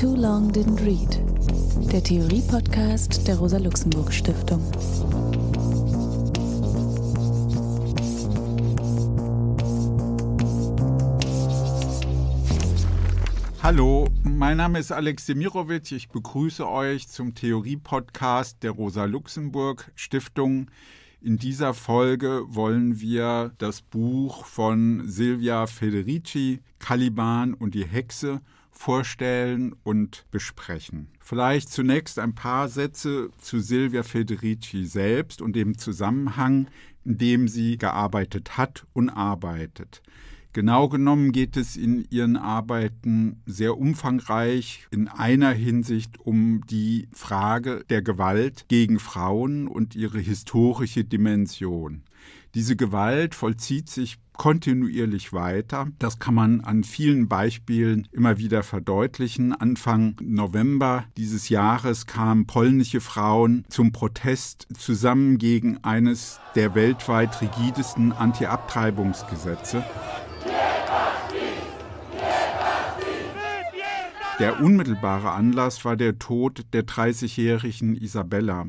Too Long Didn't Read, der Theorie-Podcast der Rosa-Luxemburg-Stiftung. Hallo, mein Name ist Alex Demirović. Ich begrüße euch zum Theorie-Podcast der Rosa-Luxemburg-Stiftung. In dieser Folge wollen wir das Buch von Silvia Federici, Caliban und die Hexe, vorstellen und besprechen. Vielleicht zunächst ein paar Sätze zu Silvia Federici selbst und dem Zusammenhang, in dem sie gearbeitet hat und arbeitet. Genau genommen geht es in ihren Arbeiten sehr umfangreich in einer Hinsicht um die Frage der Gewalt gegen Frauen und ihre historische Dimension. Diese Gewalt vollzieht sich kontinuierlich weiter. Das kann man an vielen Beispielen immer wieder verdeutlichen. Anfang November dieses Jahres kamen polnische Frauen zum Protest zusammen gegen eines der weltweit rigidesten Anti-Abtreibungsgesetze. Der unmittelbare Anlass war der Tod der 30-jährigen Isabella,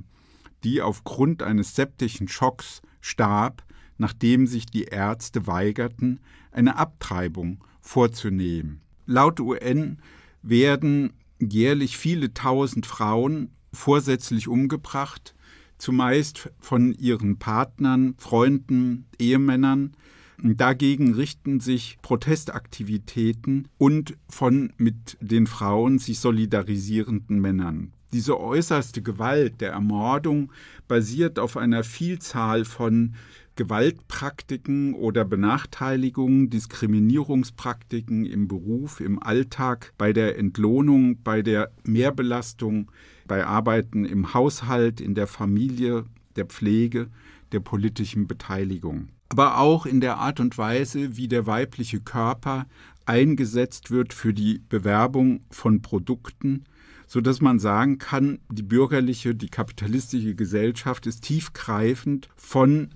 die aufgrund eines septischen Schocks starb, nachdem sich die Ärzte weigerten, eine Abtreibung vorzunehmen. Laut UN werden jährlich viele tausend Frauen vorsätzlich umgebracht, zumeist von ihren Partnern, Freunden, Ehemännern. Dagegen richten sich Protestaktivitäten und von mit den Frauen sich solidarisierenden Männern. Diese äußerste Gewalt der Ermordung basiert auf einer Vielzahl von Gewaltpraktiken oder Benachteiligungen, Diskriminierungspraktiken im Beruf, im Alltag, bei der Entlohnung, bei der Mehrbelastung, bei Arbeiten im Haushalt, in der Familie, der Pflege, der politischen Beteiligung. Aber auch in der Art und Weise, wie der weibliche Körper eingesetzt wird für die Bewerbung von Produkten, sodass man sagen kann, die bürgerliche, die kapitalistische Gesellschaft ist tiefgreifend von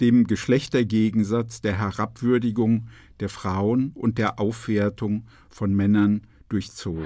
dem Geschlechtergegensatz der Herabwürdigung der Frauen und der Aufwertung von Männern durchzogen.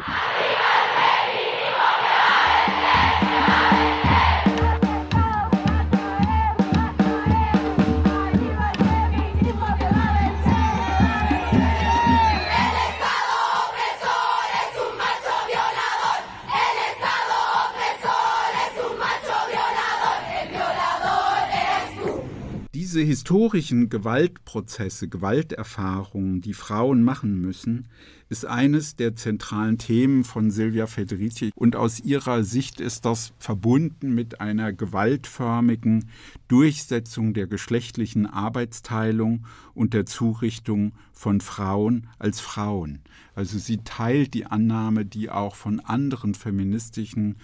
Diese historischen Gewaltprozesse, Gewalterfahrungen, die Frauen machen müssen, ist eines der zentralen Themen von Silvia Federici. Und aus ihrer Sicht ist das verbunden mit einer gewaltförmigen Durchsetzung der geschlechtlichen Arbeitsteilung und der Zurichtung von Frauen als Frauen. Also sie teilt die Annahme, die auch von anderen feministischen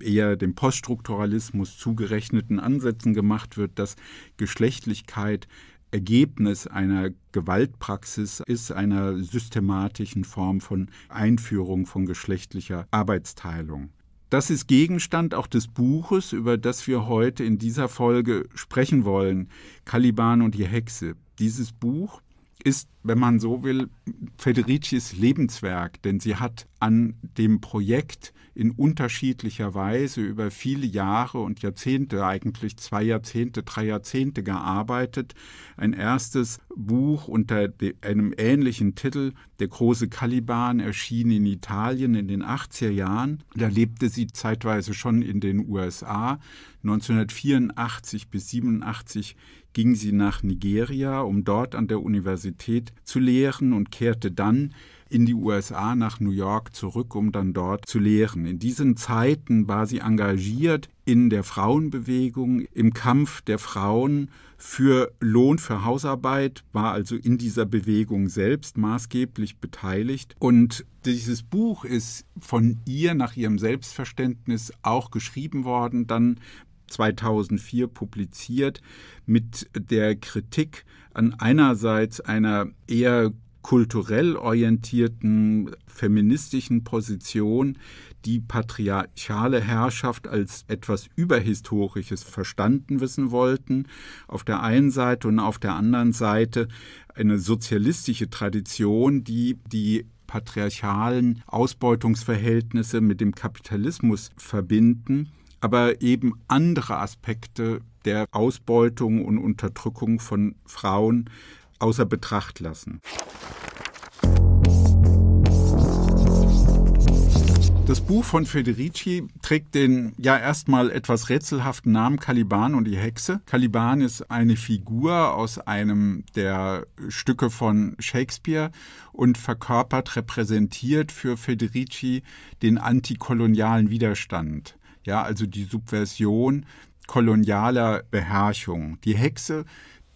eher dem Poststrukturalismus zugerechneten Ansätzen gemacht wird, dass Geschlechtlichkeit Ergebnis einer Gewaltpraxis ist, einer systematischen Form von Einführung von geschlechtlicher Arbeitsteilung. Das ist Gegenstand auch des Buches, über das wir heute in dieser Folge sprechen wollen, Caliban und die Hexe. Dieses Buch ist, wenn man so will, Federicis Lebenswerk, denn sie hat an dem Projekt in unterschiedlicher Weise über viele Jahre und Jahrzehnte, eigentlich 2 Jahrzehnte, 3 Jahrzehnte gearbeitet. Ein erstes Buch unter einem ähnlichen Titel, Der große Caliban, erschien in Italien in den 80er Jahren. Da lebte sie zeitweise schon in den USA. 1984 bis 1987 ging sie nach Nigeria, um dort an der Universität zu lehren und kehrte dann in die USA nach New York zurück, um dann dort zu lehren. In diesen Zeiten war sie engagiert in der Frauenbewegung, im Kampf der Frauen für Lohn für Hausarbeit, war also in dieser Bewegung selbst maßgeblich beteiligt. Und dieses Buch ist von ihr nach ihrem Selbstverständnis auch geschrieben worden, dann 2004 publiziert, mit der Kritik an einerseits einer eher kulturell orientierten feministischen Position, die patriarchale Herrschaft als etwas Überhistorisches verstanden wissen wollten, auf der einen Seite, und auf der anderen Seite eine sozialistische Tradition, die die patriarchalen Ausbeutungsverhältnisse mit dem Kapitalismus verbinden, aber eben andere Aspekte der Ausbeutung und Unterdrückung von Frauen außer Betracht lassen. Das Buch von Federici trägt den ja erstmal etwas rätselhaften Namen Caliban und die Hexe. Caliban ist eine Figur aus einem der Stücke von Shakespeare und verkörpert, repräsentiert für Federici den antikolonialen Widerstand, ja, also die Subversion kolonialer Beherrschung. Die Hexe,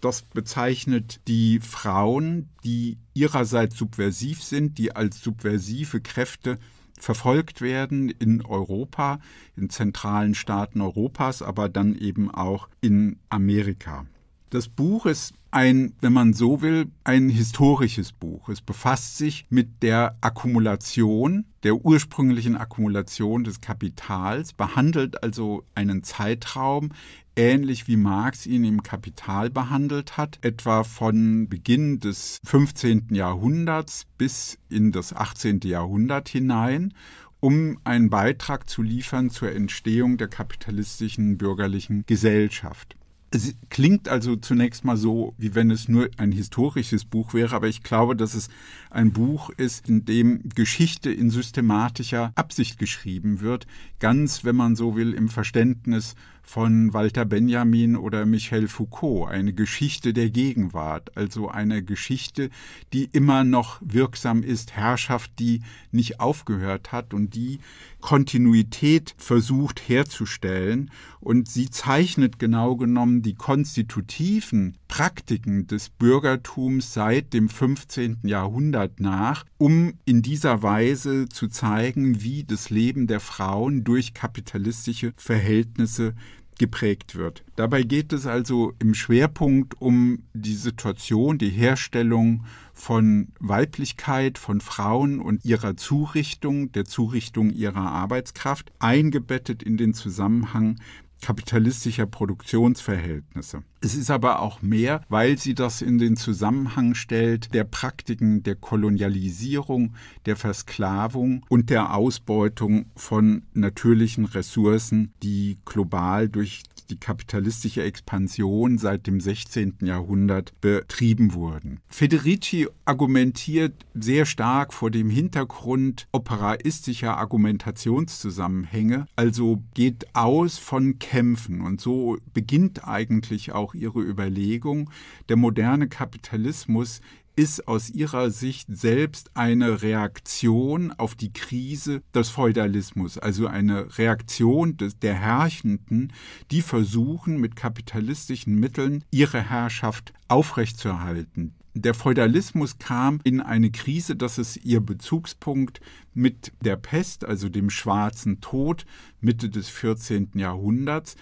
das bezeichnet die Frauen, die ihrerseits subversiv sind, die als subversive Kräfte verfolgt werden in Europa, in zentralen Staaten Europas, aber dann eben auch in Amerika. Das Buch ist ein, wenn man so will, ein historisches Buch. Es befasst sich mit der Akkumulation, der ursprünglichen Akkumulation des Kapitals, behandelt also einen Zeitraum, ähnlich wie Marx ihn im Kapital behandelt hat, etwa von Beginn des 15. Jahrhunderts bis in das 18. Jahrhundert hinein, um einen Beitrag zu liefern zur Entstehung der kapitalistischen bürgerlichen Gesellschaft. Es klingt also zunächst mal so, wie wenn es nur ein historisches Buch wäre, aber ich glaube, dass es ein Buch ist, in dem Geschichte in systematischer Absicht geschrieben wird, ganz, wenn man so will, im Verständnis von Walter Benjamin oder Michel Foucault, eine Geschichte der Gegenwart, also eine Geschichte, die immer noch wirksam ist, Herrschaft, die nicht aufgehört hat und die Kontinuität versucht herzustellen. Und sie zeichnet genau genommen die konstitutiven Praktiken des Bürgertums seit dem 15. Jahrhundert nach, um in dieser Weise zu zeigen, wie das Leben der Frauen durch kapitalistische Verhältnisse geprägt wird. Dabei geht es also im Schwerpunkt um die Situation, die Herstellung von Weiblichkeit, von Frauen und ihrer Zurichtung, der Zurichtung ihrer Arbeitskraft, eingebettet in den Zusammenhang kapitalistischer Produktionsverhältnisse. Es ist aber auch mehr, weil sie das in den Zusammenhang stellt der Praktiken der Kolonialisierung, der Versklavung und der Ausbeutung von natürlichen Ressourcen, die global durch die kapitalistische Expansion seit dem 16. Jahrhundert betrieben wurden. Federici argumentiert sehr stark vor dem Hintergrund operaistischer Argumentationszusammenhänge, also geht aus von Kämpfen. Und so beginnt eigentlich auch ihre Überlegung, der moderne Kapitalismus ist aus ihrer Sicht selbst eine Reaktion auf die Krise des Feudalismus, also eine Reaktion der Herrschenden, die versuchen, mit kapitalistischen Mitteln ihre Herrschaft aufrechtzuerhalten. Der Feudalismus kam in eine Krise, das ist ihr Bezugspunkt, mit der Pest, also dem Schwarzen Tod, Mitte des 14. Jahrhunderts.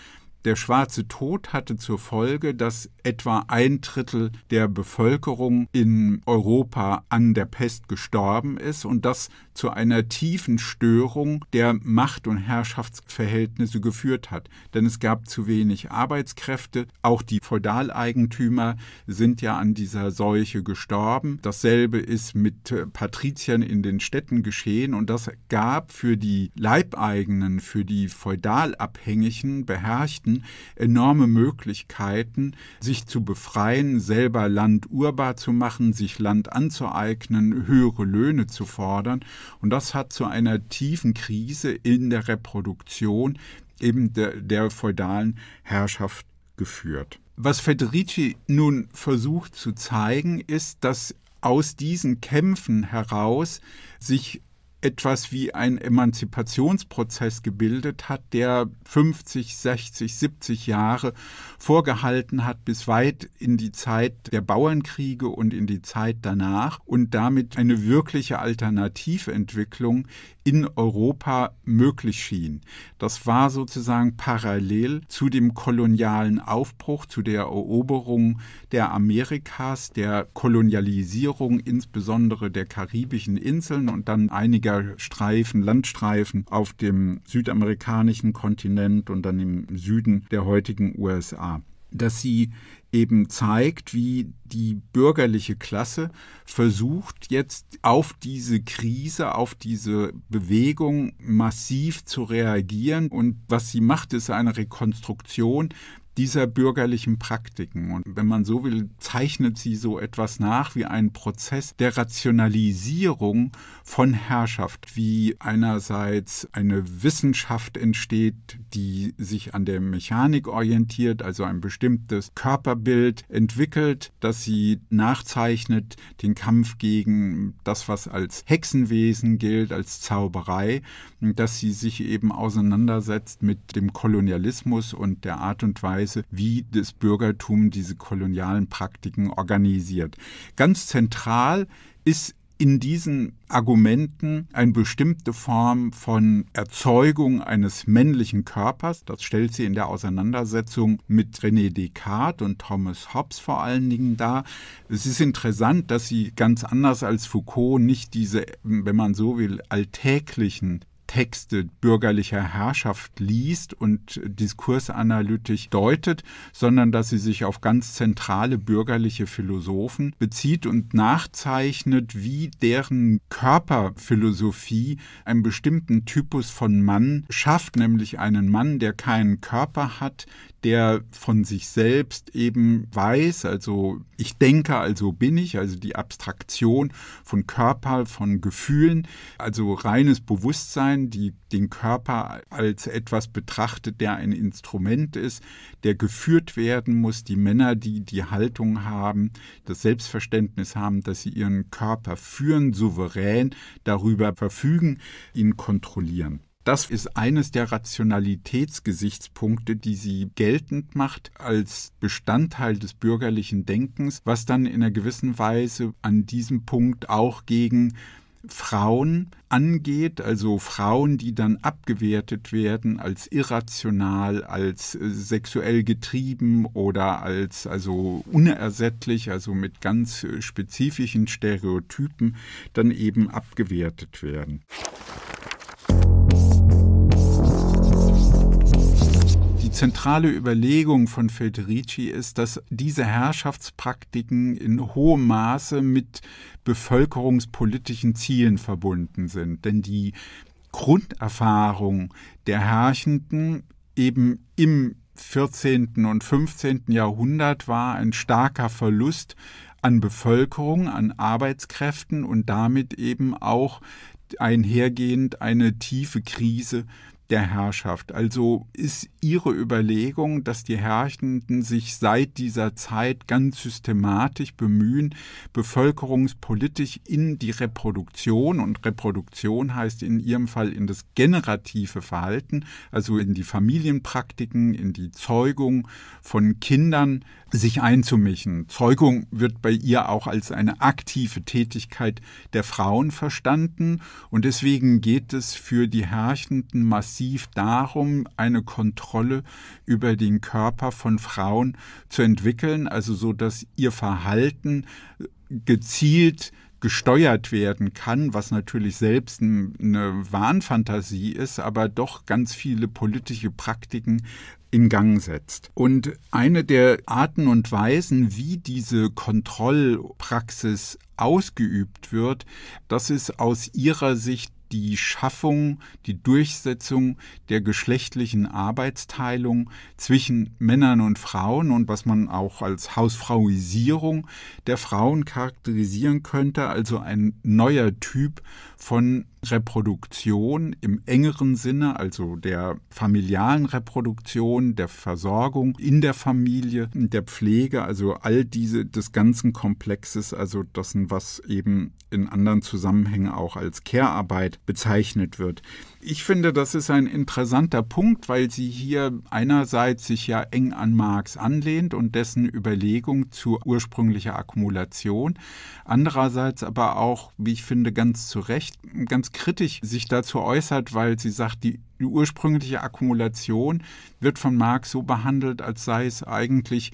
Der Schwarze Tod hatte zur Folge, dass etwa 1/3 der Bevölkerung in Europa an der Pest gestorben ist und das zu einer tiefen Störung der Macht- und Herrschaftsverhältnisse geführt hat. Denn es gab zu wenig Arbeitskräfte, auch die Feudaleigentümer sind ja an dieser Seuche gestorben. Dasselbe ist mit Patriziern in den Städten geschehen und das gab für die Leibeigenen, für die feudalabhängigen Beherrschten enorme Möglichkeiten, sich zu befreien, selber Land urbar zu machen, sich Land anzueignen, höhere Löhne zu fordern. Und das hat zu einer tiefen Krise in der Reproduktion eben der feudalen Herrschaft geführt. Was Federici nun versucht zu zeigen, ist, dass aus diesen Kämpfen heraus sich etwas wie ein Emanzipationsprozess gebildet hat, der 50, 60, 70 Jahre vorgehalten hat, bis weit in die Zeit der Bauernkriege und in die Zeit danach und damit eine wirkliche Alternativentwicklung in Europa möglich schien. Das war sozusagen parallel zu dem kolonialen Aufbruch, zu der Eroberung der Amerikas, der Kolonialisierung insbesondere der karibischen Inseln und dann einiger Streifen, Landstreifen auf dem südamerikanischen Kontinent und dann im Süden der heutigen USA. dass sie eben zeigt, wie die bürgerliche Klasse versucht, jetzt auf diese Krise, auf diese Bewegung massiv zu reagieren. Und was sie macht, ist eine Rekonstruktion dieser bürgerlichen Praktiken. Und wenn man so will, zeichnet sie so etwas nach wie einen Prozess der Rationalisierung von Herrschaft, wie einerseits eine Wissenschaft entsteht, die sich an der Mechanik orientiert, also ein bestimmtes Körperbild entwickelt, das sie nachzeichnet, den Kampf gegen das, was als Hexenwesen gilt, als Zauberei, dass sie sich eben auseinandersetzt mit dem Kolonialismus und der Art und Weise, wie das Bürgertum diese kolonialen Praktiken organisiert. Ganz zentral ist in diesen Argumenten eine bestimmte Form von Erzeugung eines männlichen Körpers. Das stellt sie in der Auseinandersetzung mit René Descartes und Thomas Hobbes vor allen Dingen dar. Es ist interessant, dass sie ganz anders als Foucault nicht diese, wenn man so will, alltäglichen Texte bürgerlicher Herrschaft liest und diskursanalytisch deutet, sondern dass sie sich auf ganz zentrale bürgerliche Philosophen bezieht und nachzeichnet, wie deren Körperphilosophie einen bestimmten Typus von Mann schafft, nämlich einen Mann, der keinen Körper hat, der von sich selbst eben weiß, also ich denke, also bin ich, also die Abstraktion von Körper, von Gefühlen, also reines Bewusstsein, die den Körper als etwas betrachtet, der ein Instrument ist, der geführt werden muss. Die Männer, die die Haltung haben, das Selbstverständnis haben, dass sie ihren Körper führen, souverän darüber verfügen, ihn kontrollieren. Das ist eines der Rationalitätsgesichtspunkte, die sie geltend macht als Bestandteil des bürgerlichen Denkens, was dann in einer gewissen Weise an diesem Punkt auch gegen Frauen angeht, also Frauen, die dann abgewertet werden als irrational, als sexuell getrieben oder als also unersättlich, also mit ganz spezifischen Stereotypen dann eben abgewertet werden. Die zentrale Überlegung von Federici ist, dass diese Herrschaftspraktiken in hohem Maße mit bevölkerungspolitischen Zielen verbunden sind. Denn die Grunderfahrung der Herrschenden eben im 14. und 15. Jahrhundert war ein starker Verlust an Bevölkerung, an Arbeitskräften und damit eben auch einhergehend eine tiefe Krise der Herrschaft. Also ist ihre Überlegung, dass die Herrschenden sich seit dieser Zeit ganz systematisch bemühen, bevölkerungspolitisch in die Reproduktion, und Reproduktion heißt in ihrem Fall in das generative Verhalten, also in die Familienpraktiken, in die Zeugung von Kindern, sich einzumischen. Zeugung wird bei ihr auch als eine aktive Tätigkeit der Frauen verstanden und deswegen geht es für die Herrschenden massiv darum, eine Kontrolle über den Körper von Frauen zu entwickeln, also so, dass ihr Verhalten gezielt gesteuert werden kann, was natürlich selbst eine Wahnfantasie ist, aber doch ganz viele politische Praktiken in Gang setzt. Und eine der Arten und Weisen, wie diese Kontrollpraxis ausgeübt wird, das ist aus ihrer Sicht die Schaffung, die Durchsetzung der geschlechtlichen Arbeitsteilung zwischen Männern und Frauen und was man auch als Hausfrauisierung der Frauen charakterisieren könnte, also ein neuer Typ von Reproduktion im engeren Sinne, also der familialen Reproduktion, der Versorgung in der Familie, der Pflege, also all diese des ganzen Komplexes, also das, was eben in anderen Zusammenhängen auch als Care-Arbeit bezeichnet wird. Ich finde, das ist ein interessanter Punkt, weil sie hier einerseits sich ja eng an Marx anlehnt und dessen Überlegung zur ursprünglichen Akkumulation, andererseits aber auch, wie ich finde, ganz zu Recht, ganz kritisch sich dazu äußert, weil sie sagt, die ursprüngliche Akkumulation wird von Marx so behandelt, als sei es eigentlich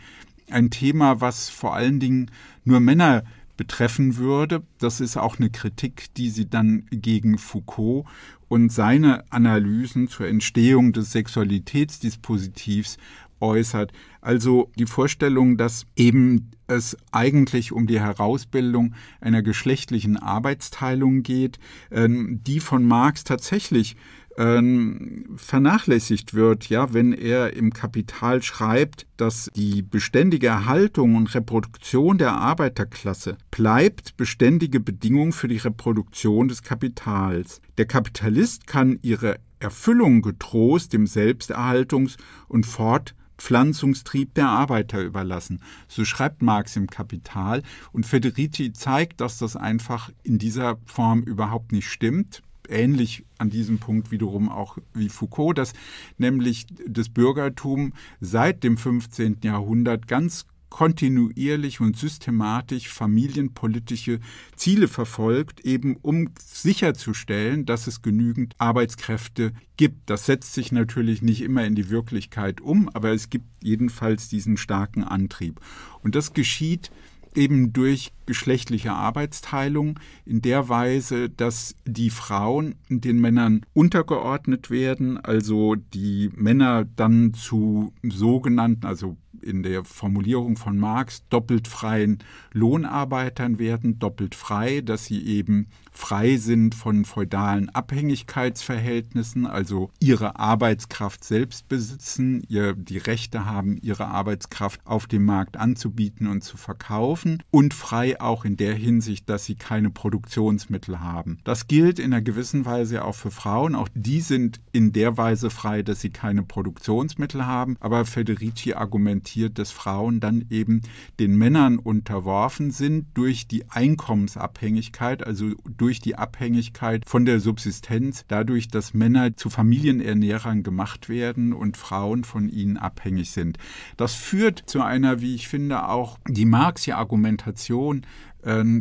ein Thema, was vor allen Dingen nur Männer betreffen würde. Das ist auch eine Kritik, die sie dann gegen Foucault und seine Analysen zur Entstehung des Sexualitätsdispositivs äußert. Also die Vorstellung, dass eben es eigentlich um die Herausbildung einer geschlechtlichen Arbeitsteilung geht, die von Marx tatsächlich vernachlässigt wird, ja, wenn er im Kapital schreibt, dass die beständige Erhaltung und Reproduktion der Arbeiterklasse bleibt beständige Bedingung für die Reproduktion des Kapitals. Der Kapitalist kann ihre Erfüllung getrost dem Selbsterhaltungs- und Fortpflanzungstrieb der Arbeiter überlassen. So schreibt Marx im Kapital. Und Federici zeigt, dass das einfach in dieser Form überhaupt nicht stimmt. Ähnlich an diesem Punkt wiederum auch wie Foucault, dass nämlich das Bürgertum seit dem 15. Jahrhundert ganz kontinuierlich und systematisch familienpolitische Ziele verfolgt, eben um sicherzustellen, dass es genügend Arbeitskräfte gibt. Das setzt sich natürlich nicht immer in die Wirklichkeit um, aber es gibt jedenfalls diesen starken Antrieb. Und das geschieht eben durch geschlechtliche Arbeitsteilung in der Weise, dass die Frauen den Männern untergeordnet werden, also die Männer dann zu sogenannten, also in der Formulierung von Marx, doppelt freien Lohnarbeitern werden, doppelt frei, dass sie eben frei sind von feudalen Abhängigkeitsverhältnissen, also ihre Arbeitskraft selbst besitzen, die Rechte haben, ihre Arbeitskraft auf dem Markt anzubieten und zu verkaufen, und frei auch in der Hinsicht, dass sie keine Produktionsmittel haben. Das gilt in einer gewissen Weise auch für Frauen. Auch die sind in der Weise frei, dass sie keine Produktionsmittel haben, aber Federici argumentiert, dass Frauen dann eben den Männern unterworfen sind durch die Einkommensabhängigkeit, also durch die Abhängigkeit von der Subsistenz, dadurch, dass Männer zu Familienernährern gemacht werden und Frauen von ihnen abhängig sind. Das führt zu einer, wie ich finde, auch die Marxische Argumentation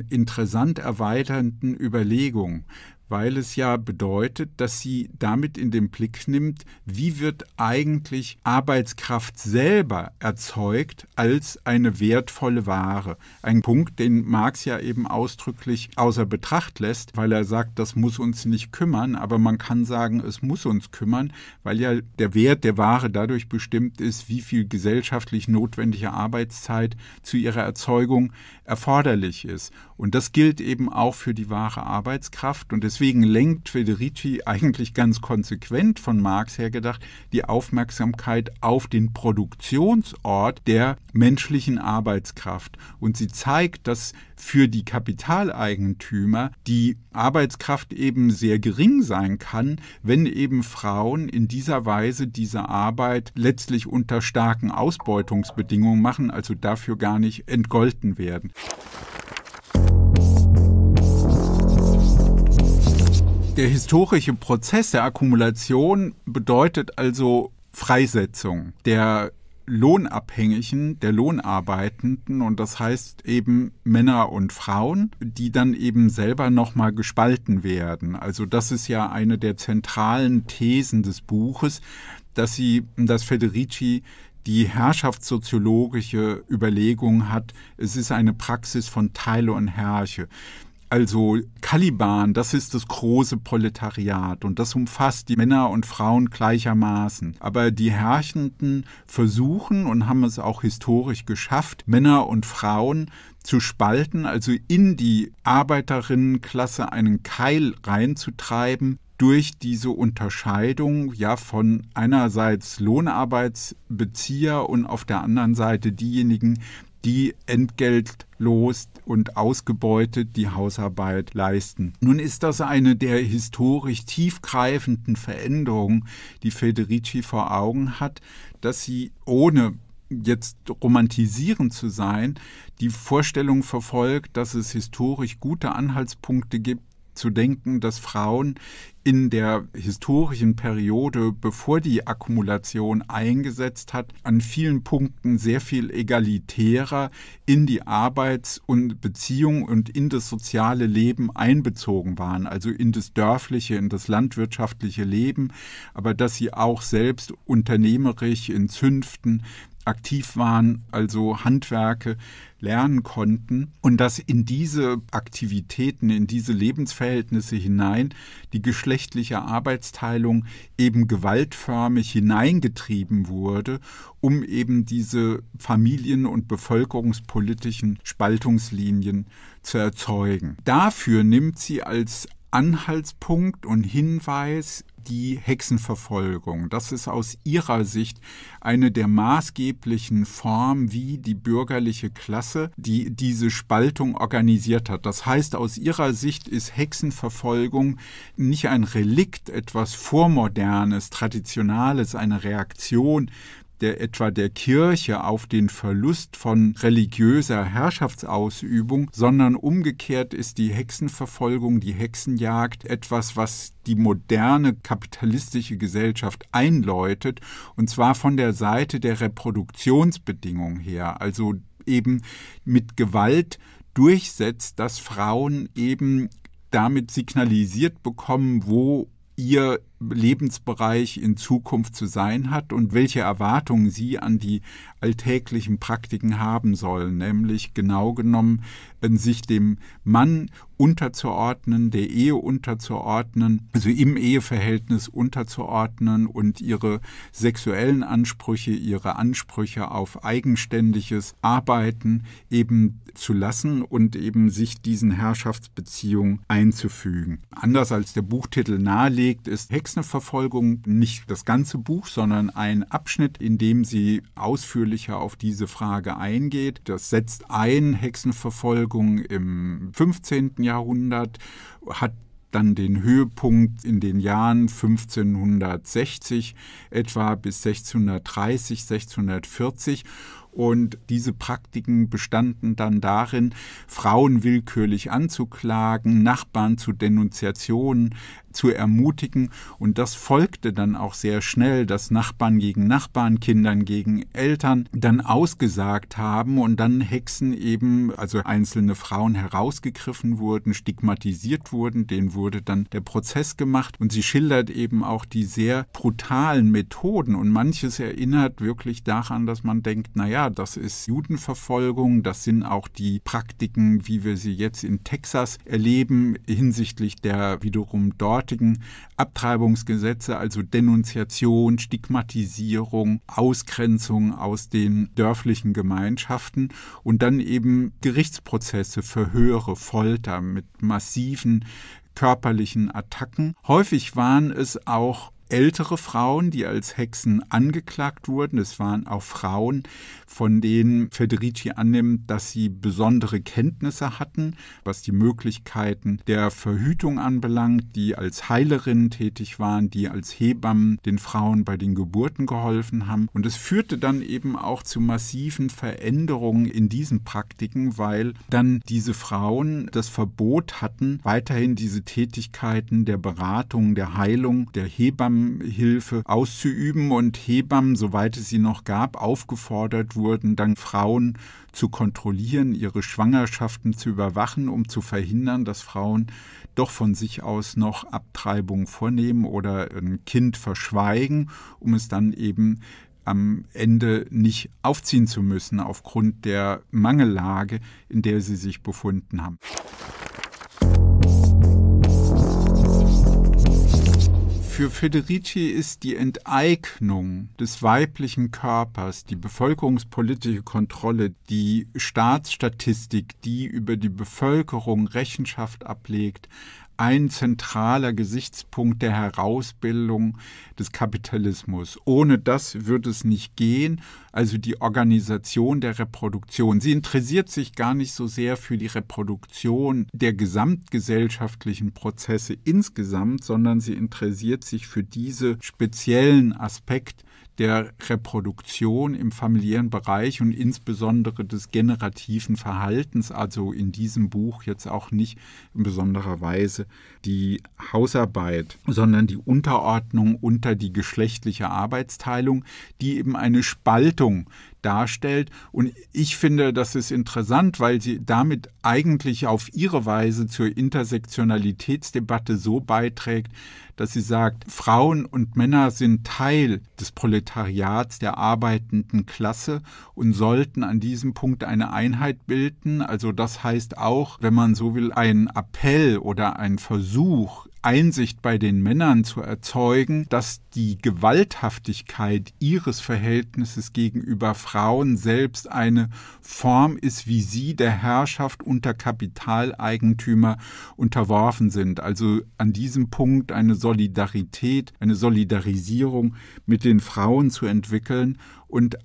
interessant erweiternden Überlegung, weil es ja bedeutet, dass sie damit in den Blick nimmt, wie wird eigentlich Arbeitskraft selber erzeugt als eine wertvolle Ware. Ein Punkt, den Marx ja eben ausdrücklich außer Betracht lässt, weil er sagt, das muss uns nicht kümmern, aber man kann sagen, es muss uns kümmern, weil ja der Wert der Ware dadurch bestimmt ist, wie viel gesellschaftlich notwendige Arbeitszeit zu ihrer Erzeugung erforderlich ist. Und das gilt eben auch für die wahre Arbeitskraft. Und deswegen lenkt Federici eigentlich ganz konsequent, von Marx her gedacht, die Aufmerksamkeit auf den Produktionsort der menschlichen Arbeitskraft. Und sie zeigt, dass für die Kapitaleigentümer die Arbeitskraft eben sehr gering sein kann, wenn eben Frauen in dieser Weise diese Arbeit letztlich unter starken Ausbeutungsbedingungen machen, also dafür gar nicht entgolten werden. Der historische Prozess der Akkumulation bedeutet also Freisetzung der Lohnabhängigen, der Lohnarbeitenden, und das heißt eben Männer und Frauen, die dann eben selber nochmal gespalten werden. Also das ist ja eine der zentralen Thesen des Buches, dass Federici die herrschaftssoziologische Überlegung hat, es ist eine Praxis von Teile und Herrsche. Also Caliban, das ist das große Proletariat und das umfasst die Männer und Frauen gleichermaßen. Aber die Herrschenden versuchen und haben es auch historisch geschafft, Männer und Frauen zu spalten, also in die Arbeiterinnenklasse einen Keil reinzutreiben, durch diese Unterscheidung ja von einerseits Lohnarbeitsbezieher und auf der anderen Seite diejenigen, die entgeltlos und ausgebeutet die Hausarbeit leisten. Nun ist das eine der historisch tiefgreifenden Veränderungen, die Federici vor Augen hat, dass sie, ohne jetzt romantisierend zu sein, die Vorstellung verfolgt, dass es historisch gute Anhaltspunkte gibt, zu denken, dass Frauen in der historischen Periode, bevor die Akkumulation eingesetzt hat, an vielen Punkten sehr viel egalitärer in die Arbeits- und Beziehung und in das soziale Leben einbezogen waren, also in das dörfliche, in das landwirtschaftliche Leben, aber dass sie auch selbst unternehmerisch in Zünften aktiv waren, also Handwerke lernen konnten, und dass in diese Aktivitäten, in diese Lebensverhältnisse hinein die geschlechtliche Arbeitsteilung eben gewaltförmig hineingetrieben wurde, um eben diese familien- und bevölkerungspolitischen Spaltungslinien zu erzeugen. Dafür nimmt sie als Anhaltspunkt und Hinweis die Hexenverfolgung. Das ist aus ihrer Sicht eine der maßgeblichen Formen, wie die bürgerliche Klasse, die diese Spaltung organisiert hat. Das heißt, aus ihrer Sicht ist Hexenverfolgung nicht ein Relikt, etwas Vormodernes, Traditionales, eine Reaktion etwa der Kirche auf den Verlust von religiöser Herrschaftsausübung, sondern umgekehrt ist die Hexenverfolgung, die Hexenjagd etwas, was die moderne kapitalistische Gesellschaft einläutet, und zwar von der Seite der Reproduktionsbedingungen her, also eben mit Gewalt durchsetzt, dass Frauen eben damit signalisiert bekommen, wo ihr Lebensbereich in Zukunft zu sein hat und welche Erwartungen sie an die alltäglichen Praktiken haben sollen, nämlich genau genommen sich dem Mann unterzuordnen, der Ehe unterzuordnen, also im Eheverhältnis unterzuordnen und ihre sexuellen Ansprüche, ihre Ansprüche auf eigenständiges Arbeiten eben zu lassen und eben sich diesen Herrschaftsbeziehungen einzufügen. Anders als der Buchtitel nahelegt, ist Hexenverfolgung nicht das ganze Buch, sondern ein Abschnitt, in dem sie ausführlicher auf diese Frage eingeht. Das setzt ein Hexenverfolgung im 15. Jahrhundert, hat dann den Höhepunkt in den Jahren 1560 etwa bis 1630, 1640. Und diese Praktiken bestanden dann darin, Frauen willkürlich anzuklagen, Nachbarn zu Denunziationen zu ermutigen. Und das folgte dann auch sehr schnell, dass Nachbarn gegen Nachbarn, Kindern gegen Eltern dann ausgesagt haben und dann Hexen eben, also einzelne Frauen herausgegriffen wurden, stigmatisiert wurden. Denen wurde dann der Prozess gemacht. Und sie schildert eben auch die sehr brutalen Methoden. Und manches erinnert wirklich daran, dass man denkt, naja, das ist Judenverfolgung, das sind auch die Praktiken, wie wir sie jetzt in Texas erleben, hinsichtlich der wiederum dortigen Abtreibungsgesetze, also Denunziation, Stigmatisierung, Ausgrenzung aus den dörflichen Gemeinschaften und dann eben Gerichtsprozesse, Verhöre, Folter mit massiven körperlichen Attacken. Häufig waren es auch ältere Frauen, die als Hexen angeklagt wurden. Es waren auch Frauen, von denen Federici annimmt, dass sie besondere Kenntnisse hatten, was die Möglichkeiten der Verhütung anbelangt, die als Heilerinnen tätig waren, die als Hebammen den Frauen bei den Geburten geholfen haben. Und es führte dann eben auch zu massiven Veränderungen in diesen Praktiken, weil dann diese Frauen das Verbot hatten, weiterhin diese Tätigkeiten der Beratung, der Heilung, der Hebammen Hilfe auszuüben, und Hebammen, soweit es sie noch gab, aufgefordert wurden, dann Frauen zu kontrollieren, ihre Schwangerschaften zu überwachen, um zu verhindern, dass Frauen doch von sich aus noch Abtreibungen vornehmen oder ein Kind verschweigen, um es dann eben am Ende nicht aufziehen zu müssen, aufgrund der Mangellage, in der sie sich befunden haben. Für Federici ist die Enteignung des weiblichen Körpers, die bevölkerungspolitische Kontrolle, die Staatsstatistik, die über die Bevölkerung Rechenschaft ablegt, ein zentraler Gesichtspunkt der Herausbildung des Kapitalismus. Ohne das würde es nicht gehen, also die Organisation der Reproduktion. Sie interessiert sich gar nicht so sehr für die Reproduktion der gesamtgesellschaftlichen Prozesse insgesamt, sondern sie interessiert sich für diesen speziellen Aspekt der Reproduktion im familiären Bereich und insbesondere des generativen Verhaltens, also in diesem Buch jetzt auch nicht in besonderer Weise die Hausarbeit, sondern die Unterordnung unter die geschlechtliche Arbeitsteilung, die eben eine Spaltung darstellt. Und ich finde, das ist interessant, weil sie damit eigentlich auf ihre Weise zur Intersektionalitätsdebatte so beiträgt, dass sie sagt, Frauen und Männer sind Teil des Proletariats der arbeitenden Klasse und sollten an diesem Punkt eine Einheit bilden. Also das heißt auch, wenn man so will, einen Appell oder einen Versuch, Einsicht bei den Männern zu erzeugen, dass die Gewalthaftigkeit ihres Verhältnisses gegenüber Frauen selbst eine Form ist, wie sie der Herrschaft unter Kapitaleigentümer unterworfen sind. Also an diesem Punkt eine Solidarität, eine Solidarisierung mit den Frauen zu entwickeln und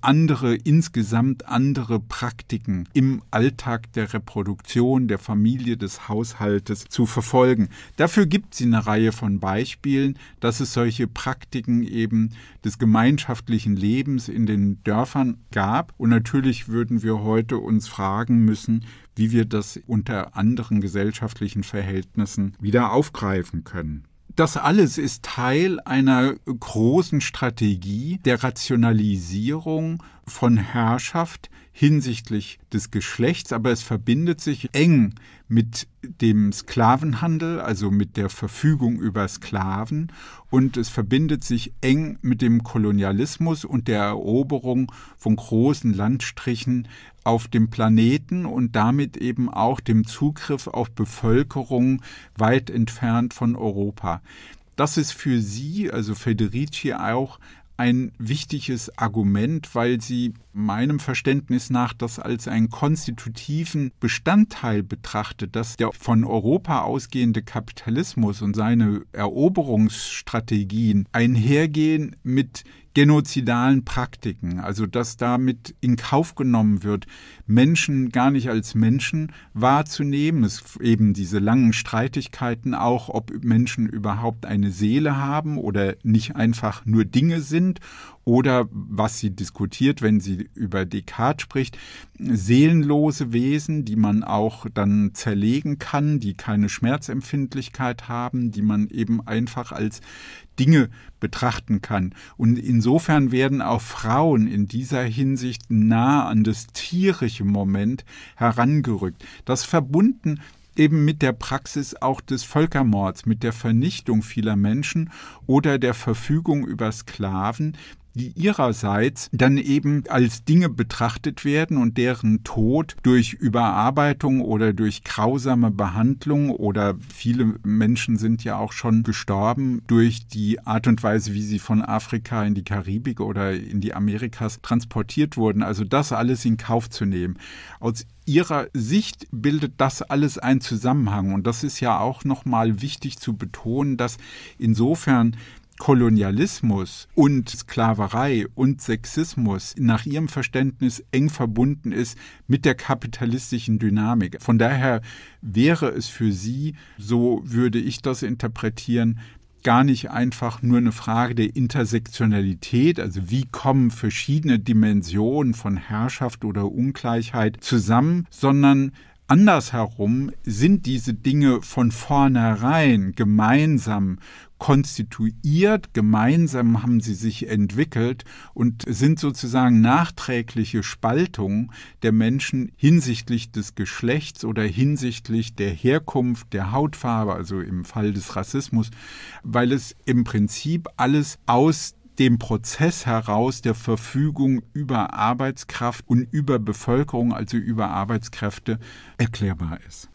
insgesamt andere Praktiken im Alltag der Reproduktion, der Familie, des Haushaltes zu verfolgen. Dafür gibt sie eine Reihe von Beispielen, dass es solche Praktiken eben des gemeinschaftlichen Lebens in den Dörfern gab. Und natürlich würden wir heute uns fragen müssen, wie wir das unter anderen gesellschaftlichen Verhältnissen wieder aufgreifen können. Das alles ist Teil einer großen Strategie der Rationalisierung von Herrschaft hinsichtlich des Geschlechts, aber es verbindet sich eng mit dem Sklavenhandel, also mit der Verfügung über Sklaven, und es verbindet sich eng mit dem Kolonialismus und der Eroberung von großen Landstrichen auf dem Planeten und damit eben auch dem Zugriff auf Bevölkerung weit entfernt von Europa. Das ist für sie, also Federici, auch ein wichtiges Argument, weil sie meinem Verständnis nach das als einen konstitutiven Bestandteil betrachtet, dass der von Europa ausgehende Kapitalismus und seine Eroberungsstrategien einhergehen mit genozidalen Praktiken, also dass damit in Kauf genommen wird, Menschen gar nicht als Menschen wahrzunehmen. Es eben diese langen Streitigkeiten auch, ob Menschen überhaupt eine Seele haben oder nicht einfach nur Dinge sind. Oder, was sie diskutiert, wenn sie über Descartes spricht, seelenlose Wesen, die man auch dann zerlegen kann, die keine Schmerzempfindlichkeit haben, die man eben einfach als Dinge betrachten kann. Und insofern werden auch Frauen in dieser Hinsicht nah an das tierische Moment herangerückt. Das verbunden eben mit der Praxis auch des Völkermords, mit der Vernichtung vieler Menschen oder der Verfügung über Sklaven, die ihrerseits dann eben als Dinge betrachtet werden und deren Tod durch Überarbeitung oder durch grausame Behandlung, oder viele Menschen sind ja auch schon gestorben durch die Art und Weise, wie sie von Afrika in die Karibik oder in die Amerikas transportiert wurden. Also das alles in Kauf zu nehmen. Aus ihrer Sicht bildet das alles einen Zusammenhang. Und das ist ja auch nochmal wichtig zu betonen, dass insofern Kolonialismus und Sklaverei und Sexismus nach ihrem Verständnis eng verbunden ist mit der kapitalistischen Dynamik. Von daher wäre es für sie, so würde ich das interpretieren, gar nicht einfach nur eine Frage der Intersektionalität, also wie kommen verschiedene Dimensionen von Herrschaft oder Ungleichheit zusammen, sondern andersherum sind diese Dinge von vornherein gemeinsam konstituiert, gemeinsam haben sie sich entwickelt und sind sozusagen nachträgliche Spaltungen der Menschen hinsichtlich des Geschlechts oder hinsichtlich der Herkunft, der Hautfarbe, also im Fall des Rassismus, weil es im Prinzip alles aus dem Prozess heraus der Verfügung über Arbeitskraft und über Bevölkerung, also über Arbeitskräfte, erklärbar ist.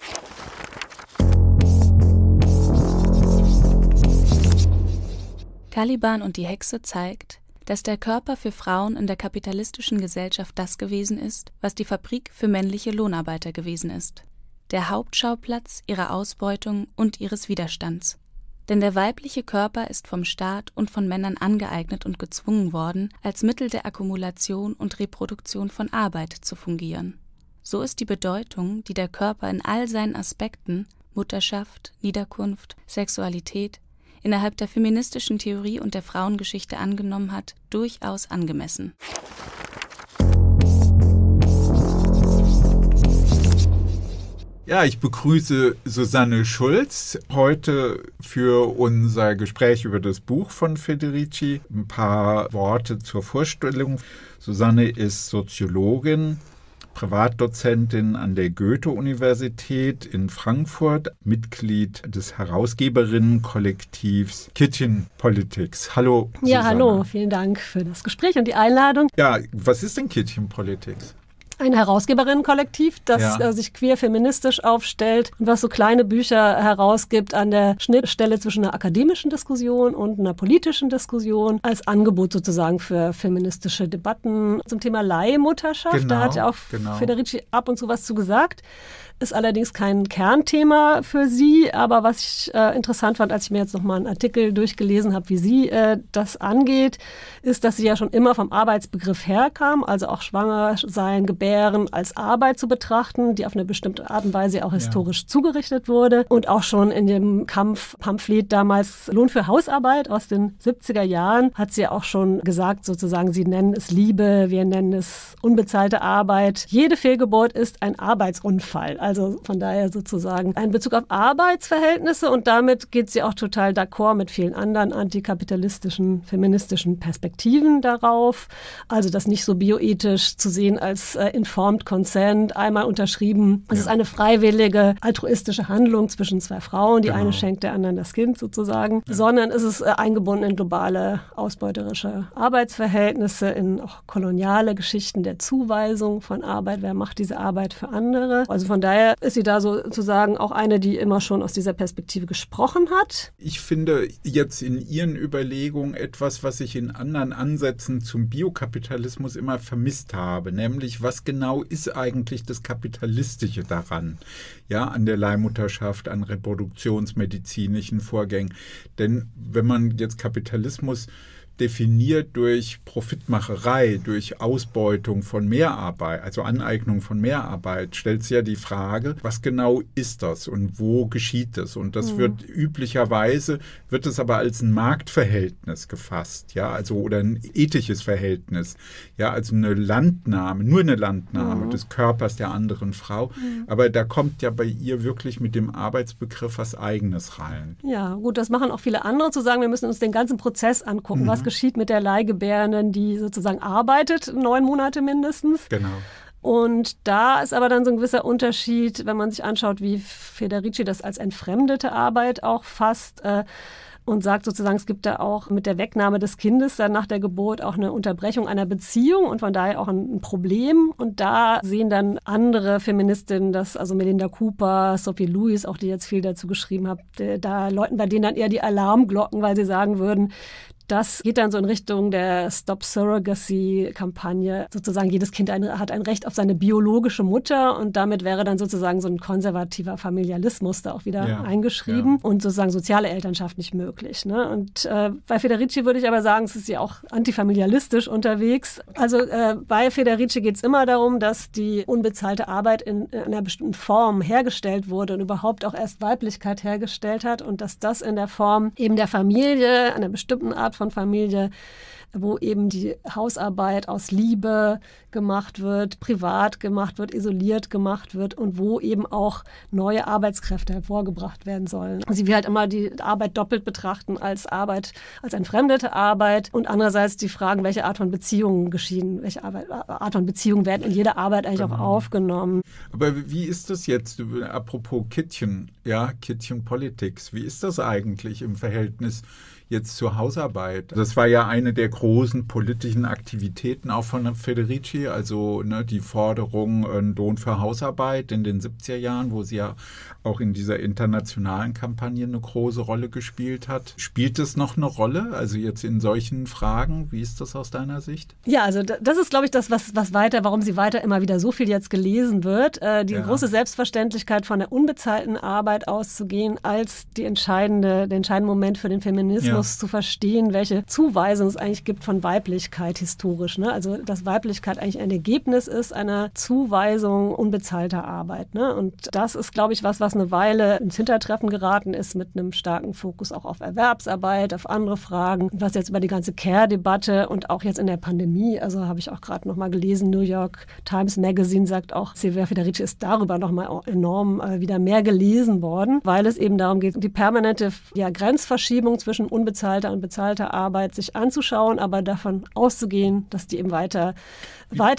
Caliban und die Hexe zeigt, dass der Körper für Frauen in der kapitalistischen Gesellschaft das gewesen ist, was die Fabrik für männliche Lohnarbeiter gewesen ist. Der Hauptschauplatz ihrer Ausbeutung und ihres Widerstands. Denn der weibliche Körper ist vom Staat und von Männern angeeignet und gezwungen worden, als Mittel der Akkumulation und Reproduktion von Arbeit zu fungieren. So ist die Bedeutung, die der Körper in all seinen Aspekten – Mutterschaft, Niederkunft, Sexualität – innerhalb der feministischen Theorie und der Frauengeschichte angenommen hat, durchaus angemessen. Ja, ich begrüße Susanne Schultz heute für unser Gespräch über das Buch von Federici. Ein paar Worte zur Vorstellung. Susanne ist Soziologin, Privatdozentin an der Goethe-Universität in Frankfurt, Mitglied des Herausgeberinnenkollektivs Kitchen Politics. Hallo, Susanne. Ja, hallo, vielen Dank für das Gespräch und die Einladung. Ja, was ist denn Kitchen Politics? Ein Herausgeberinnenkollektiv, das sich queer-feministisch aufstellt und was so kleine Bücher herausgibt an der Schnittstelle zwischen einer akademischen Diskussion und einer politischen Diskussion als Angebot sozusagen für feministische Debatten. Zum Thema Leihmutterschaft, da hat ja auch Federici ab und zu was zu gesagt. Ist allerdings kein Kernthema für sie, aber was ich interessant fand, als ich mir jetzt nochmal einen Artikel durchgelesen habe, wie sie das angeht, ist, dass sie ja schon immer vom Arbeitsbegriff herkam, also auch schwanger sein, gebären als Arbeit zu betrachten, die auf eine bestimmte Art und Weise auch historisch zugerichtet wurde und auch schon in dem Kampfpamphlet damals Lohn für Hausarbeit aus den 70er Jahren hat sie ja auch schon gesagt, sozusagen, sie nennen es Liebe, wir nennen es unbezahlte Arbeit. Jede Fehlgeburt ist ein Arbeitsunfall. Also von daher sozusagen ein Bezug auf Arbeitsverhältnisse und damit geht sie auch total d'accord mit vielen anderen antikapitalistischen, feministischen Perspektiven darauf. Also das nicht so bioethisch zu sehen als informed consent, einmal unterschrieben. Es ist eine freiwillige, altruistische Handlung zwischen zwei Frauen, die eine schenkt der anderen das Kind sozusagen, sondern es ist eingebunden in globale, ausbeuterische Arbeitsverhältnisse, in auch koloniale Geschichten der Zuweisung von Arbeit. Wer macht diese Arbeit für andere? Also von daher ist sie da sozusagen auch eine, die immer schon aus dieser Perspektive gesprochen hat. Ich finde jetzt in ihren Überlegungen etwas, was ich in anderen Ansätzen zum Biokapitalismus immer vermisst habe, nämlich was genau ist eigentlich das Kapitalistische daran, ja, an der Leihmutterschaft, an reproduktionsmedizinischen Vorgängen. Denn wenn man jetzt Kapitalismus definiert durch Profitmacherei, durch Ausbeutung von Mehrarbeit, also Aneignung von Mehrarbeit, stellt sich ja die Frage, was genau ist das und wo geschieht das? Und das wird üblicherweise es aber als ein Marktverhältnis gefasst, ja, also oder ein ethisches Verhältnis, ja, also eine Landnahme, nur eine Landnahme des Körpers der anderen Frau. Aber da kommt ja bei ihr wirklich mit dem Arbeitsbegriff was Eigenes rein. Ja, gut, das machen auch viele andere, zu sagen, wir müssen uns den ganzen Prozess angucken. Was geschieht mit der Leihgebärenden, die sozusagen arbeitet, 9 Monate mindestens. Genau. Und da ist aber dann so ein gewisser Unterschied, wenn man sich anschaut, wie Federici das als entfremdete Arbeit auch fasst, und sagt sozusagen, es gibt da auch mit der Wegnahme des Kindes dann nach der Geburt auch eine Unterbrechung einer Beziehung und von daher auch ein Problem. Und da sehen dann andere Feministinnen, das, also Melinda Cooper, Sophie Lewis, auch die jetzt viel dazu geschrieben hat, da läuten bei denen dann eher die Alarmglocken, weil sie sagen würden, das geht dann so in Richtung der Stop-Surrogacy-Kampagne. Sozusagen jedes Kind hat ein Recht auf seine biologische Mutter und damit wäre dann sozusagen so ein konservativer Familialismus da auch wieder eingeschrieben und sozusagen soziale Elternschaft nicht möglich. Ne? Und bei Federici würde ich aber sagen, es ist ja auch antifamilialistisch unterwegs. Also bei Federici geht es immer darum, dass die unbezahlte Arbeit in einer bestimmten Form hergestellt wurde und überhaupt auch erst Weiblichkeit hergestellt hat und dass das in der Form eben der Familie, einer bestimmten Art von Familie, wo eben die Hausarbeit aus Liebe gemacht wird, privat gemacht wird, isoliert gemacht wird und wo eben auch neue Arbeitskräfte hervorgebracht werden sollen. Sie will halt immer die Arbeit doppelt betrachten als Arbeit, als entfremdete Arbeit und andererseits die Fragen, welche Art von Beziehungen geschehen, welche Art von Beziehungen werden in jeder Arbeit eigentlich auch aufgenommen. Aber wie ist das jetzt, apropos Kitchen, ja, Kitchen Politics, wie ist das eigentlich im Verhältnis jetzt zur Hausarbeit? Das war ja eine der großen politischen Aktivitäten auch von Federici, also die Forderung Lohn für Hausarbeit in den 70er Jahren, wo sie ja auch in dieser internationalen Kampagne eine große Rolle gespielt hat. Spielt es noch eine Rolle, also jetzt in solchen Fragen? Wie ist das aus deiner Sicht? Ja, also das ist, glaube ich, das, warum sie weiter immer wieder so viel jetzt gelesen wird. Die große Selbstverständlichkeit von der unbezahlten Arbeit auszugehen als den entscheidenden Moment für den Feminismus, zu verstehen, welche Zuweisung es eigentlich gibt von Weiblichkeit historisch. Ne? Also dass Weiblichkeit eigentlich ein Ergebnis ist einer Zuweisung unbezahlter Arbeit. Ne? Und das ist, glaube ich, was eine Weile ins Hintertreffen geraten ist, mit einem starken Fokus auch auf Erwerbsarbeit, auf andere Fragen. Was jetzt über die ganze Care-Debatte und auch jetzt in der Pandemie, also habe ich auch gerade nochmal gelesen, New York Times Magazine sagt auch, Silvia Federici ist darüber nochmal enorm wieder mehr gelesen worden, weil es eben darum geht, die permanente Grenzverschiebung zwischen unbezahlter und bezahlter Arbeit sich anzuschauen, aber davon auszugehen, dass die eben weiter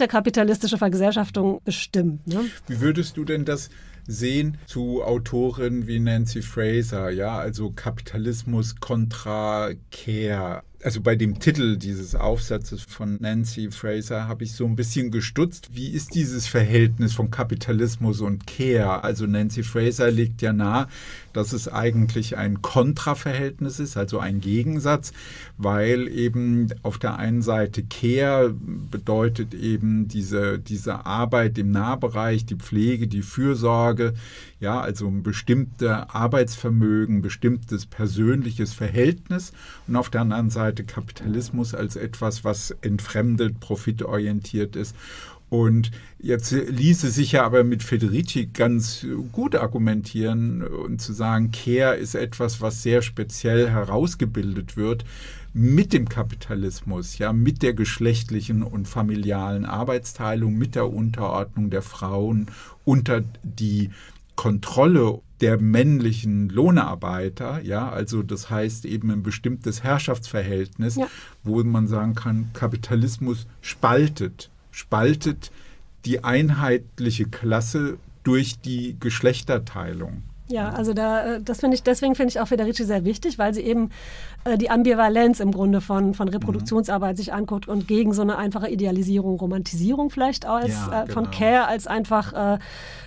kapitalistische Vergesellschaftung bestimmt. Ne? Wie würdest du denn das sehen zu Autoren wie Nancy Fraser, ja, also Kapitalismus kontra Care? Also bei dem Titel dieses Aufsatzes von Nancy Fraser habe ich so ein bisschen gestutzt. Wie ist dieses Verhältnis von Kapitalismus und Care? Also Nancy Fraser legt ja nahe, dass es eigentlich ein Kontraverhältnis ist, also ein Gegensatz, weil eben auf der einen Seite Care bedeutet eben diese Arbeit im Nahbereich, die Pflege, die Fürsorge, ja, also ein bestimmtes Arbeitsvermögen, bestimmtes persönliches Verhältnis, und auf der anderen Seite Kapitalismus als etwas, was entfremdet, profitorientiert ist. Und jetzt ließe sich ja aber mit Federici ganz gut argumentieren und zu sagen, Care ist etwas, was sehr speziell herausgebildet wird mit dem Kapitalismus, ja, mit der geschlechtlichen und familialen Arbeitsteilung, mit der Unterordnung der Frauen unter die Kontrolle der männlichen Lohnarbeiter, ja, also das heißt eben ein bestimmtes Herrschaftsverhältnis, ja, wo man sagen kann, Kapitalismus spaltet die einheitliche Klasse durch die Geschlechterteilung. Ja, also deswegen finde ich auch Federici sehr wichtig, weil sie eben die Ambivalenz im Grunde von Reproduktionsarbeit sich anguckt und gegen so eine einfache Idealisierung, Romantisierung vielleicht von Care als einfach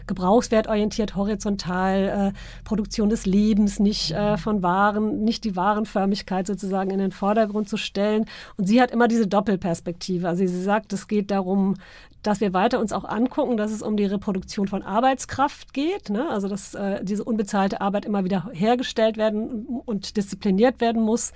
gebrauchswertorientiert, horizontal, Produktion des Lebens, nicht die Warenförmigkeit sozusagen in den Vordergrund zu stellen. Und sie hat immer diese Doppelperspektive. Also sie sagt, es geht darum, dass wir weiter uns auch angucken, dass es um die Reproduktion von Arbeitskraft geht, ne? Also dass diese unbezahlte Arbeit immer wieder hergestellt werden und diszipliniert werden muss,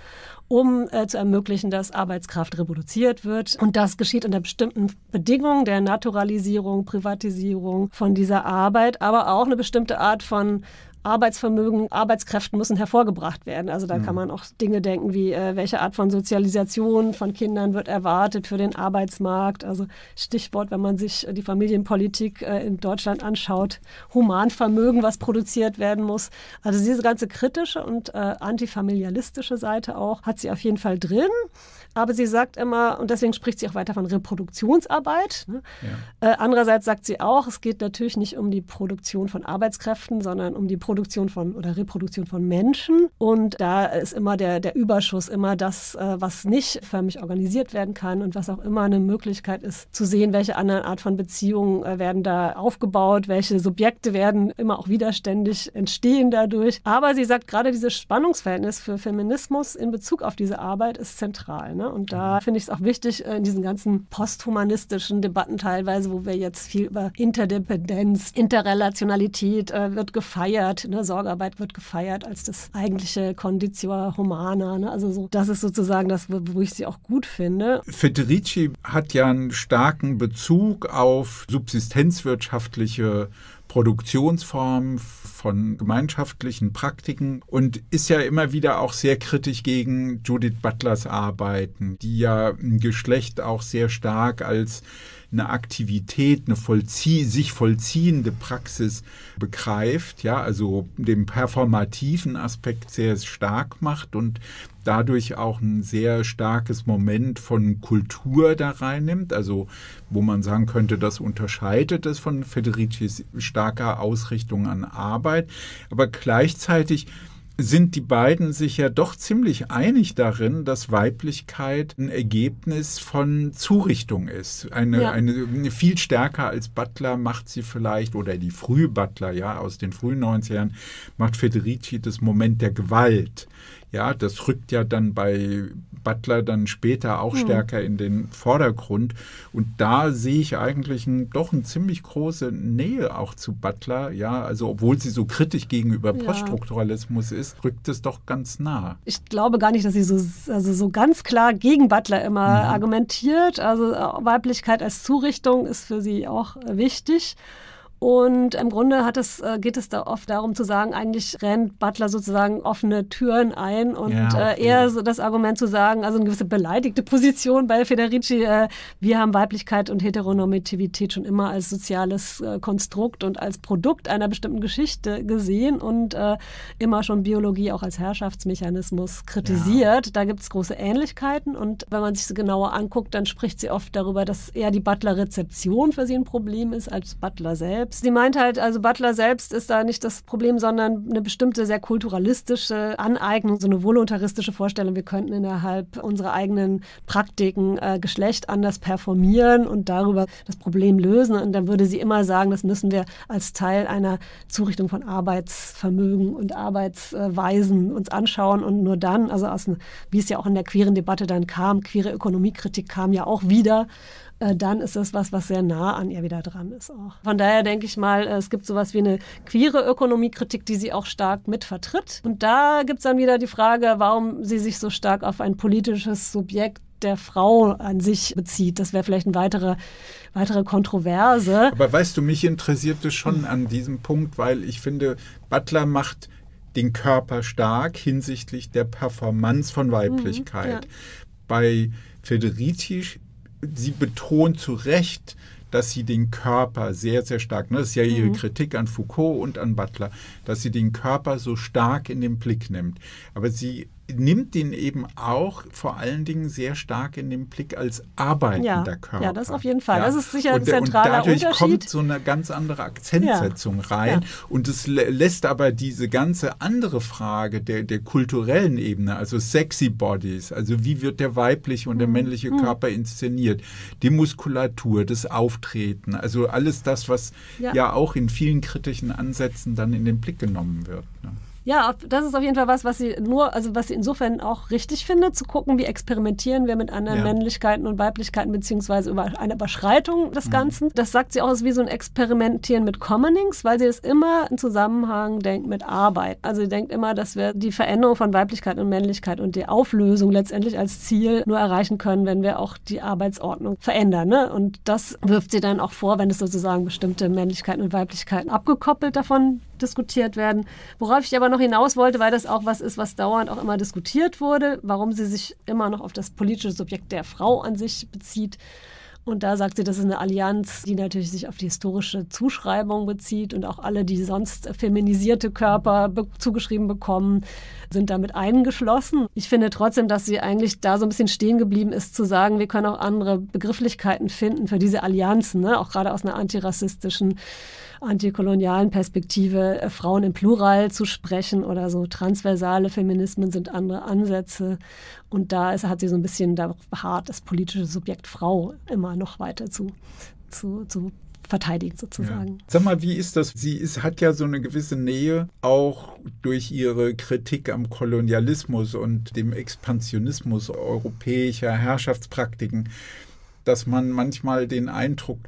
um zu ermöglichen, dass Arbeitskraft reproduziert wird. Und das geschieht unter bestimmten Bedingungen der Naturalisierung, Privatisierung von dieser Arbeit, aber auch eine bestimmte Art von Arbeitsvermögen, Arbeitskräften müssen hervorgebracht werden. Also da kann man auch Dinge denken wie, welche Art von Sozialisation von Kindern wird erwartet für den Arbeitsmarkt. Also Stichwort, wenn man sich die Familienpolitik in Deutschland anschaut, Humanvermögen, was produziert werden muss. Also diese ganze kritische und antifamilialistische Seite auch hat sie auf jeden Fall drin. Aber sie sagt immer, und deswegen spricht sie auch weiter von Reproduktionsarbeit. Ne? Ja. Andererseits sagt sie auch, es geht natürlich nicht um die Produktion von Arbeitskräften, sondern um die Produktion von oder Reproduktion von Menschen. Und da ist immer der Überschuss, immer das, was nicht förmlich organisiert werden kann und was auch immer eine Möglichkeit ist, zu sehen, welche andere Art von Beziehungen werden da aufgebaut, welche Subjekte werden immer auch widerständig entstehen dadurch. Aber sie sagt, gerade dieses Spannungsverhältnis für Feminismus in Bezug auf diese Arbeit ist zentral. Ne? Und da finde ich es auch wichtig, in diesen ganzen posthumanistischen Debatten teilweise, wo wir jetzt viel über Interdependenz, Interrelationalität wird gefeiert, ne? Sorgearbeit wird gefeiert als das eigentliche Conditio Humana. Ne? Also so, das ist sozusagen das, wo ich sie auch gut finde. Federici hat ja einen starken Bezug auf subsistenzwirtschaftliche Produktionsformen von gemeinschaftlichen Praktiken und ist ja immer wieder auch sehr kritisch gegen Judith Butlers Arbeiten, die ja ein Geschlecht auch sehr stark als eine Aktivität, eine sich vollziehende Praxis begreift, ja, also den performativen Aspekt sehr stark macht und dadurch auch ein sehr starkes Moment von Kultur da reinnimmt, also wo man sagen könnte, das unterscheidet es von Federicis starker Ausrichtung an Arbeit, aber gleichzeitig sind die beiden sich ja doch ziemlich einig darin, dass Weiblichkeit ein Ergebnis von Zurichtung ist. Eine viel stärker als Butler macht sie vielleicht, oder die frühe Butler, ja, aus den frühen 90ern, macht Federici das Moment der Gewalt. Ja, das rückt ja dann bei Butler dann später auch stärker in den Vordergrund. Und da sehe ich eigentlich doch eine ziemlich große Nähe auch zu Butler. Ja, also obwohl sie so kritisch gegenüber Poststrukturalismus ist, rückt es doch ganz nah. Ich glaube gar nicht, dass sie so ganz klar gegen Butler immer argumentiert. Also Weiblichkeit als Zurichtung ist für sie auch wichtig. Und im Grunde geht es da oft darum zu sagen, eigentlich rennt Butler sozusagen offene Türen ein und eher so das Argument zu sagen, also eine gewisse beleidigte Position bei Federici, wir haben Weiblichkeit und Heteronormativität schon immer als soziales Konstrukt und als Produkt einer bestimmten Geschichte gesehen und immer schon Biologie auch als Herrschaftsmechanismus kritisiert. Ja. Da gibt es große Ähnlichkeiten und wenn man sich sie genauer anguckt, dann spricht sie oft darüber, dass eher die Butler-Rezeption für sie ein Problem ist als Butler selbst. Sie meint halt, also Butler selbst ist da nicht das Problem, sondern eine bestimmte sehr kulturalistische Aneignung, so eine voluntaristische Vorstellung, wir könnten innerhalb unserer eigenen Praktiken Geschlecht anders performieren und darüber das Problem lösen. Und dann würde sie immer sagen, das müssen wir als Teil einer Zurichtung von Arbeitsvermögen und Arbeitsweisen uns anschauen. Und nur dann, also wie es ja auch in der queeren Debatte dann kam, queere Ökonomiekritik kam ja auch wieder, dann ist das was sehr nah an ihr wieder dran ist auch. Von daher denke ich mal, es gibt sowas wie eine queere Ökonomiekritik, die sie auch stark mit vertritt. Und da gibt es dann wieder die Frage, warum sie sich so stark auf ein politisches Subjekt der Frau an sich bezieht. Das wäre vielleicht eine weitere Kontroverse. Aber weißt du, mich interessiert es schon an diesem Punkt, weil ich finde, Butler macht den Körper stark hinsichtlich der Performance von Weiblichkeit. Ja. Bei Federici, sie betont zu Recht, dass sie den Körper sehr, sehr stark, das ist ja ihre Kritik an Foucault und an Butler, dass sie den Körper so stark in den Blick nimmt. Aber sie nimmt ihn eben auch vor allen Dingen sehr stark in den Blick als arbeitender Körper. Ja, das auf jeden Fall. Ja. Das ist sicher ein zentraler Unterschied. Und dadurch kommt so eine ganz andere Akzentsetzung rein. Ja. Und es lässt aber diese ganze andere Frage der kulturellen Ebene, also sexy bodies, also wie wird der weibliche und der männliche Körper inszeniert, die Muskulatur, das Auftreten, also alles das, was ja auch in vielen kritischen Ansätzen dann in den Blick genommen wird. Ne? Ja, das ist auf jeden Fall was sie insofern auch richtig findet, zu gucken, wie experimentieren wir mit anderen Männlichkeiten und Weiblichkeiten, beziehungsweise über eine Überschreitung des Ganzen. Das sagt sie auch, ist wie so ein Experimentieren mit Commonings, weil sie es immer im Zusammenhang denkt mit Arbeit. Also sie denkt immer, dass wir die Veränderung von Weiblichkeit und Männlichkeit und die Auflösung letztendlich als Ziel nur erreichen können, wenn wir auch die Arbeitsordnung verändern, ne? Und das wirft sie dann auch vor, wenn es sozusagen bestimmte Männlichkeiten und Weiblichkeiten abgekoppelt davon diskutiert werden. Worauf ich aber noch hinaus wollte, weil das auch was ist, was dauernd auch immer diskutiert wurde, warum sie sich immer noch auf das politische Subjekt der Frau an sich bezieht. Und da sagt sie, das ist eine Allianz, die natürlich sich auf die historische Zuschreibung bezieht und auch alle, die sonst feminisierte Körper zugeschrieben bekommen, sind damit eingeschlossen. Ich finde trotzdem, dass sie eigentlich da so ein bisschen stehen geblieben ist, zu sagen, wir können auch andere Begrifflichkeiten finden für diese Allianzen, ne? Auch gerade aus einer antirassistischen, antikolonialen Perspektive, Frauen im Plural zu sprechen oder so. Transversale Feminismen sind andere Ansätze. Und hat sie so ein bisschen darauf beharrt, das politische Subjekt Frau immer noch weiter zu verteidigt sozusagen. Ja. Sag mal, wie ist das? Sie hat ja so eine gewisse Nähe auch durch ihre Kritik am Kolonialismus und dem Expansionismus europäischer Herrschaftspraktiken, dass man manchmal den Eindruck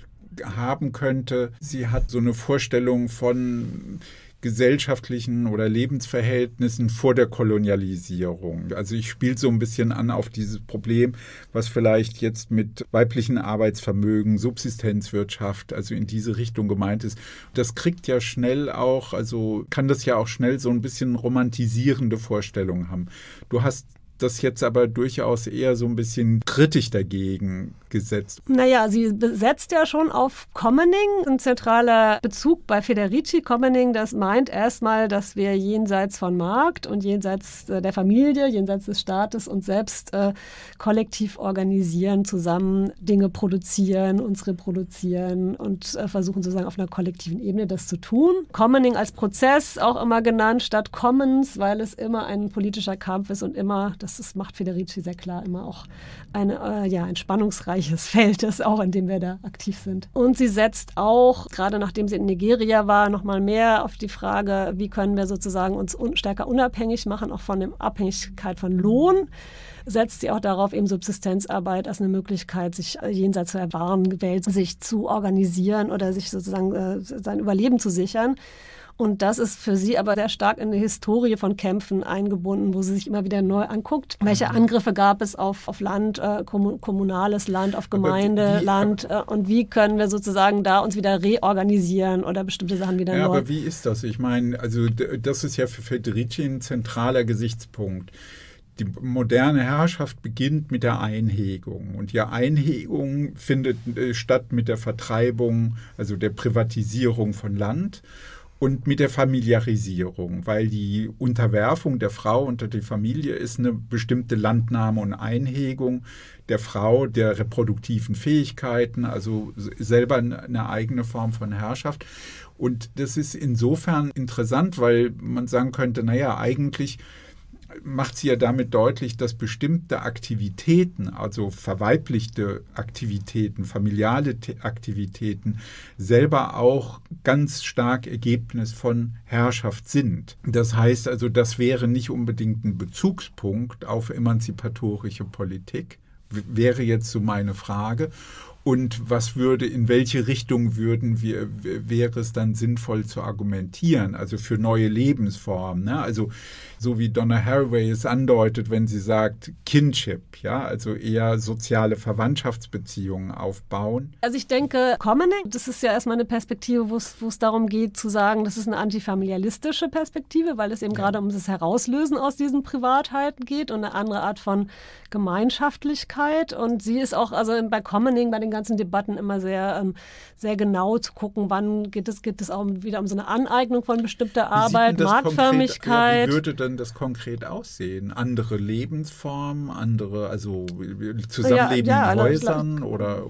haben könnte, sie hat so eine Vorstellung von gesellschaftlichen oder Lebensverhältnissen vor der Kolonialisierung. Also ich spiele so ein bisschen an auf dieses Problem, was vielleicht jetzt mit weiblichen Arbeitsvermögen, Subsistenzwirtschaft, also in diese Richtung gemeint ist. Das kriegt ja schnell auch, also kann das ja auch schnell so ein bisschen romantisierende Vorstellungen haben. Du hast das jetzt aber durchaus eher so ein bisschen kritisch dagegen gesetzt. Naja, sie setzt ja schon auf Commoning, ein zentraler Bezug bei Federici. Commoning, das meint erstmal, dass wir jenseits von Markt und jenseits der Familie, jenseits des Staates uns selbst kollektiv organisieren, zusammen Dinge produzieren, uns reproduzieren und versuchen sozusagen auf einer kollektiven Ebene das zu tun. Commoning als Prozess auch immer genannt statt Commons, weil es immer ein politischer Kampf ist und immer, das macht Federici sehr klar, immer auch ein spannungsreiches umfangreiches Feld ist, auch in dem wir da aktiv sind. Und sie setzt auch, gerade nachdem sie in Nigeria war, nochmal mehr auf die Frage, wie können wir sozusagen uns stärker unabhängig machen, auch von der Abhängigkeit von Lohn. Setzt sie auch darauf, eben Subsistenzarbeit als eine Möglichkeit, sich jenseits der wahren Welt sich zu organisieren oder sich sozusagen sein Überleben zu sichern. Und das ist für sie aber sehr stark in eine Historie von Kämpfen eingebunden, wo sie sich immer wieder neu anguckt, welche Angriffe gab es auf Land, kommunales Land, auf Gemeindeland und wie können wir sozusagen da uns wieder reorganisieren oder bestimmte Sachen wieder neu. Ja, aber wie ist das? Ich meine, also das ist ja für Federici ein zentraler Gesichtspunkt. Die moderne Herrschaft beginnt mit der Einhegung. Und die Einhegung findet statt mit der Vertreibung, also der Privatisierung von Land und mit der Familiarisierung, weil die Unterwerfung der Frau unter die Familie ist eine bestimmte Landnahme und Einhegung der Frau, der reproduktiven Fähigkeiten, also selber eine eigene Form von Herrschaft. Und das ist insofern interessant, weil man sagen könnte, naja, eigentlich macht sie ja damit deutlich, dass bestimmte Aktivitäten, also verweiblichte Aktivitäten, familiale Aktivitäten, selber auch ganz stark Ergebnis von Herrschaft sind. Das heißt also, das wäre nicht unbedingt ein Bezugspunkt auf emanzipatorische Politik, wäre jetzt so meine Frage. Und was würde, in welche Richtung wäre es dann sinnvoll zu argumentieren, also für neue Lebensformen, ne? Also so wie Donna Haraway es andeutet, wenn sie sagt Kinship, ja, also eher soziale Verwandtschaftsbeziehungen aufbauen. Also ich denke, Commoning, das ist ja erstmal eine Perspektive, wo es darum geht zu sagen, das ist eine antifamilialistische Perspektive, weil es eben gerade um das Herauslösen aus diesen Privatheiten geht und eine andere Art von Gemeinschaftlichkeit. Und sie ist auch, also bei Commoning, bei den ganzen Debatten immer sehr genau zu gucken, wann geht es auch wieder um so eine Aneignung von bestimmter Arbeit, Marktförmigkeit. Wie würde denn das konkret aussehen? Andere Lebensformen, andere, also Zusammenleben in Häusern oder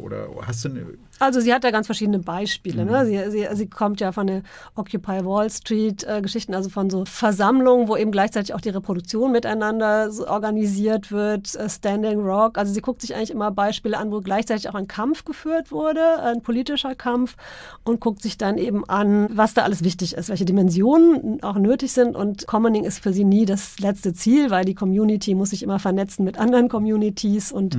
hast du eine... Also sie hat da ganz verschiedene Beispiele. Mhm. Ne? Sie kommt ja von der Occupy Wall Street Geschichten, also von so Versammlungen, wo eben gleichzeitig auch die Reproduktion miteinander organisiert wird, Standing Rock. Also sie guckt sich eigentlich immer Beispiele an, wo gleichzeitig auch ein Kampf geführt wurde, ein politischer Kampf, und guckt sich dann eben an, was da alles wichtig ist, welche Dimensionen auch nötig sind. Und Commoning ist für sie nie das letzte Ziel, weil die Community muss sich immer vernetzen mit anderen Communities und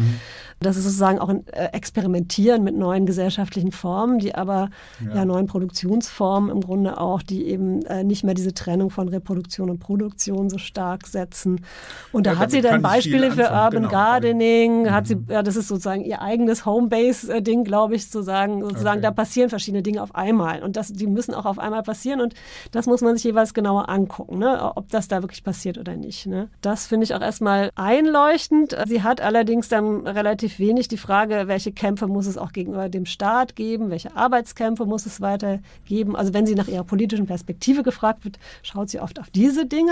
das ist sozusagen auch ein Experimentieren mit neuen gesellschaftlichen Formen, die aber neuen Produktionsformen im Grunde auch, die eben nicht mehr diese Trennung von Reproduktion und Produktion so stark setzen. Und da hat sie dann Beispiele für Urban Gardening, hat sie, das ist sozusagen ihr eigenes Homebase-Ding, glaube ich, sozusagen da passieren verschiedene Dinge auf einmal und die müssen auch auf einmal passieren und das muss man sich jeweils genauer angucken, ne? Ob das da wirklich passiert oder nicht. Ne? Das finde ich auch erstmal einleuchtend. Sie hat allerdings dann relativ wenig die Frage, welche Kämpfe muss es auch gegenüber dem Staat geben, welche Arbeitskämpfe muss es weiter geben. Also wenn sie nach ihrer politischen Perspektive gefragt wird, schaut sie oft auf diese Dinge,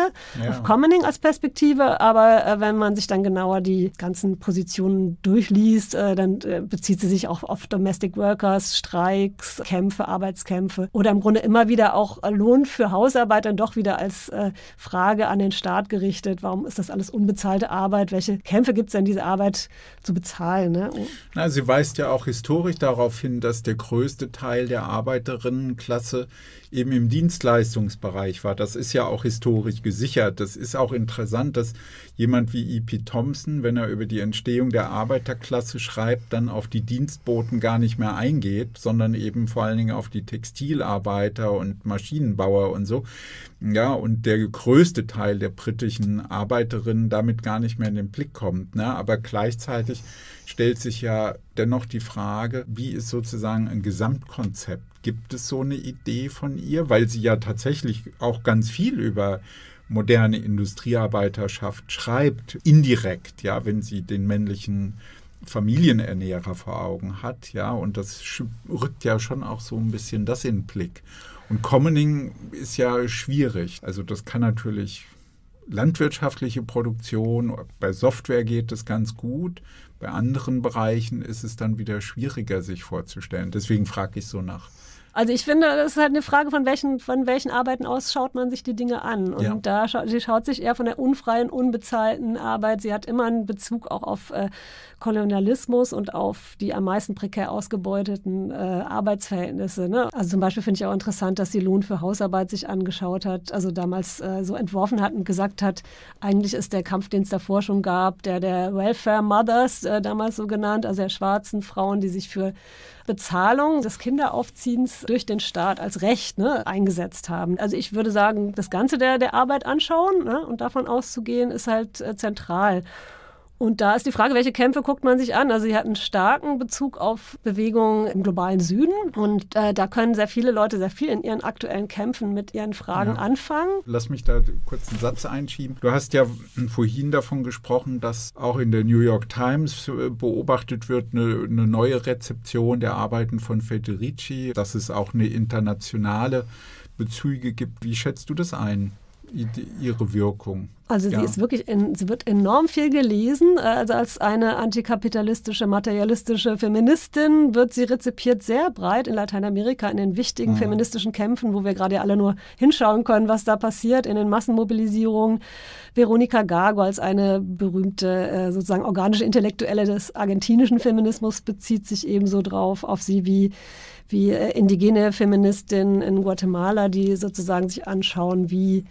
auf Commoning als Perspektive, aber wenn man sich dann genauer die ganzen Positionen durchliest, dann bezieht sie sich auch auf Domestic Workers, Streiks, Kämpfe, Arbeitskämpfe oder im Grunde immer wieder auch Lohn für Hausarbeit dann doch wieder als Frage an den Staat gerichtet. Warum ist das alles unbezahlte Arbeit? Welche Kämpfe gibt es denn, diese Arbeit zu bezahlen? Ne? Na, sie weist ja auch historisch darauf hin, dass der größte Teil der Arbeiterinnenklasse eben im Dienstleistungsbereich war. Das ist ja auch historisch gesichert. Das ist auch interessant, dass jemand wie E.P. Thompson, wenn er über die Entstehung der Arbeiterklasse schreibt, dann auf die Dienstboten gar nicht mehr eingeht, sondern eben vor allen Dingen auf die Textilarbeiter und Maschinenbauer und so. Ja, und der größte Teil der britischen Arbeiterinnen damit gar nicht mehr in den Blick kommt. Ne? Aber gleichzeitig stellt sich ja dennoch die Frage, wie ist sozusagen ein Gesamtkonzept? Gibt es so eine Idee von ihr? Weil sie ja tatsächlich auch ganz viel über moderne Industriearbeiterschaft schreibt, indirekt, ja, wenn sie den männlichen Familienernährer vor Augen hat, ja, und das rückt ja schon auch so ein bisschen das in den Blick. Und Commoning ist ja schwierig, also das kann natürlich landwirtschaftliche Produktion, bei Software geht das ganz gut, bei anderen Bereichen ist es dann wieder schwieriger, sich vorzustellen. Deswegen frage ich so nach Also ich finde, das ist halt eine Frage, von welchen Arbeiten aus schaut man sich die Dinge an. Und ja, sie schaut sich eher von der unfreien, unbezahlten Arbeit. Sie hat immer einen Bezug auch auf Kolonialismus und auf die am meisten prekär ausgebeuteten Arbeitsverhältnisse. Ne? Also zum Beispiel finde ich auch interessant, dass sie Lohn für Hausarbeit sich angeschaut hat, also damals so entworfen hat und gesagt hat, eigentlich ist der Kampf, den es davor schon gab, der Welfare Mothers, damals so genannt, also der schwarzen Frauen, die sich für Bezahlung des Kinderaufziehens durch den Staat als Recht, ne, eingesetzt haben. Also ich würde sagen, das Ganze der Arbeit anschauen, ne, und davon auszugehen, ist halt zentral. Und da ist die Frage, welche Kämpfe guckt man sich an? Also sie hat einen starken Bezug auf Bewegungen im globalen Süden. Und da können sehr viele Leute sehr viel in ihren aktuellen Kämpfen mit ihren Fragen anfangen. Lass mich da kurz einen Satz einschieben. Du hast ja vorhin davon gesprochen, dass auch in der New York Times beobachtet wird eine neue Rezeption der Arbeiten von Federici, dass es auch eine internationale Bezüge gibt. Wie schätzt du das ein? Ihre Wirkung. Also sie ist wirklich, sie wird enorm viel gelesen. Also als eine antikapitalistische, materialistische Feministin wird sie rezipiert sehr breit in Lateinamerika, in den wichtigen feministischen Kämpfen, wo wir gerade ja alle nur hinschauen können, was da passiert, in den Massenmobilisierungen. Verónica Gago als eine berühmte, sozusagen organische Intellektuelle des argentinischen Feminismus bezieht sich ebenso drauf, auf sie wie indigene Feministinnen in Guatemala, die sozusagen sich anschauen, wie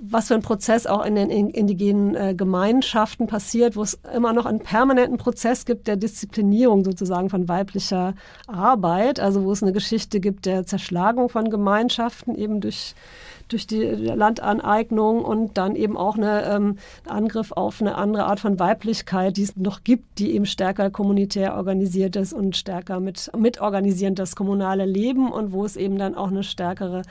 was für ein Prozess auch in den indigenen Gemeinschaften passiert, wo es immer noch einen permanenten Prozess gibt der Disziplinierung sozusagen von weiblicher Arbeit, also wo es eine Geschichte gibt der Zerschlagung von Gemeinschaften eben durch die Landaneignung und dann eben auch einen Angriff auf eine andere Art von Weiblichkeit, die es noch gibt, die eben stärker kommunitär organisiert ist und stärker mit organisierend das kommunale Leben und wo es eben dann auch eine stärkere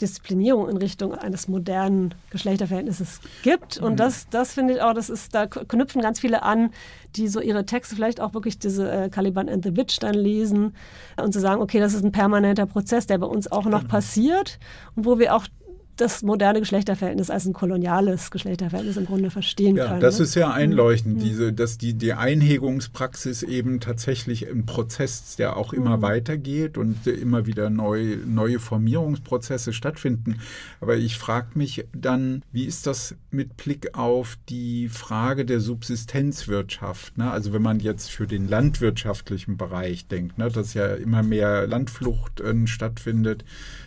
Disziplinierung in Richtung eines modernen Geschlechterverhältnisses gibt. Und das finde ich auch, da knüpfen ganz viele an, die so ihre Texte vielleicht auch wirklich diese Caliban and the Witch dann lesen und zu sagen, okay, das ist ein permanenter Prozess, der bei uns auch noch passiert und wo wir auch das moderne Geschlechterverhältnis als ein koloniales Geschlechterverhältnis im Grunde verstehen können. Ja, das ist ja einleuchtend, dass die Einhegungspraxis eben tatsächlich ein Prozess, der auch immer weitergeht und immer wieder neue Formierungsprozesse stattfinden. Aber ich frage mich dann, wie ist das mit Blick auf die Frage der Subsistenzwirtschaft? Ne? Also wenn man jetzt für den landwirtschaftlichen Bereich denkt, ne, dass ja immer mehr Landflucht stattfindet,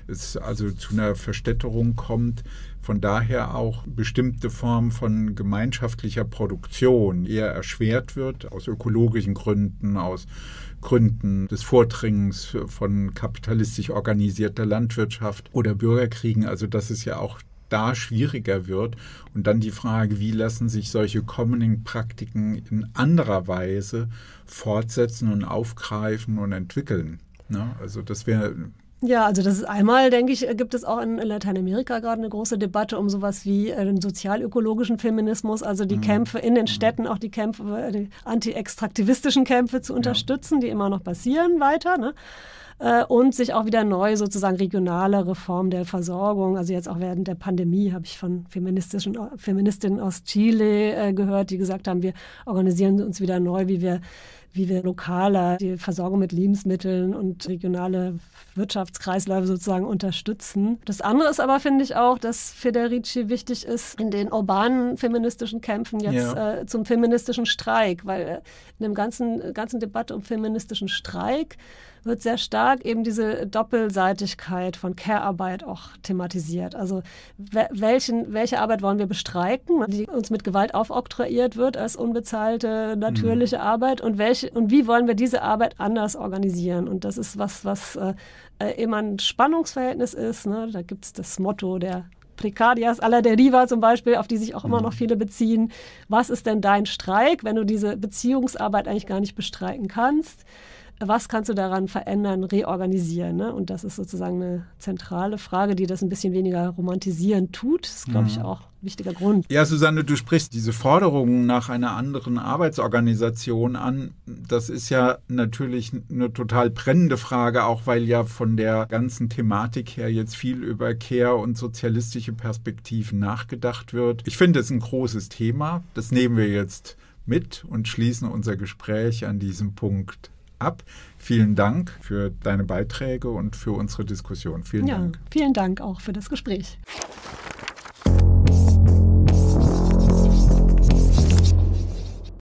es also zu einer Verstädterung kommt, von daher auch bestimmte Formen von gemeinschaftlicher Produktion eher erschwert wird, aus ökologischen Gründen, aus Gründen des Vordringens von kapitalistisch organisierter Landwirtschaft oder Bürgerkriegen, also das ist ja auch da schwieriger wird. Und dann die Frage, wie lassen sich solche kommenden Praktiken in anderer Weise fortsetzen und aufgreifen und entwickeln. Ne? Also das wäre... Ja, also das ist einmal, denke ich, gibt es auch in Lateinamerika gerade eine große Debatte um sowas wie den sozial-ökologischen Feminismus, also die Kämpfe in den Städten, auch die Kämpfe, die anti-extraktivistischen Kämpfe zu unterstützen, die immer noch passieren weiter, ne? Und sich auch wieder neu sozusagen regionale Reform der Versorgung, also jetzt auch während der Pandemie habe ich von Feministinnen aus Chile gehört, die gesagt haben, wir organisieren uns wieder neu, wie wir lokaler die Versorgung mit Lebensmitteln und regionale Wirtschaftskreisläufe sozusagen unterstützen. Das andere ist aber, finde ich auch, dass Federici wichtig ist in den urbanen feministischen Kämpfen jetzt zum feministischen Streik, weil in dem ganzen Debatte um feministischen Streik wird sehr stark eben diese Doppelseitigkeit von Care-Arbeit auch thematisiert. Also welche Arbeit wollen wir bestreiken, die uns mit Gewalt aufoktroyiert wird als unbezahlte, natürliche Arbeit und wie wollen wir diese Arbeit anders organisieren? Und das ist was immer ein Spannungsverhältnis ist. Ne? Da gibt es das Motto der Precarias a la deriva zum Beispiel, auf die sich auch immer noch viele beziehen. Was ist denn dein Streik, wenn du diese Beziehungsarbeit eigentlich gar nicht bestreiken kannst? Was kannst du daran verändern, reorganisieren? Ne? Und das ist sozusagen eine zentrale Frage, die das ein bisschen weniger romantisieren tut. Das ist, glaube ich, auch ein wichtiger Grund. Ja, Susanne, du sprichst diese Forderungen nach einer anderen Arbeitsorganisation an. Das ist ja natürlich eine total brennende Frage, auch weil ja von der ganzen Thematik her jetzt viel über Care und sozialistische Perspektiven nachgedacht wird. Ich finde, es ist ein großes Thema. Das nehmen wir jetzt mit und schließen unser Gespräch an diesem Punkt ab. Vielen Dank für deine Beiträge und für unsere Diskussion. Vielen Dank. Vielen Dank auch für das Gespräch.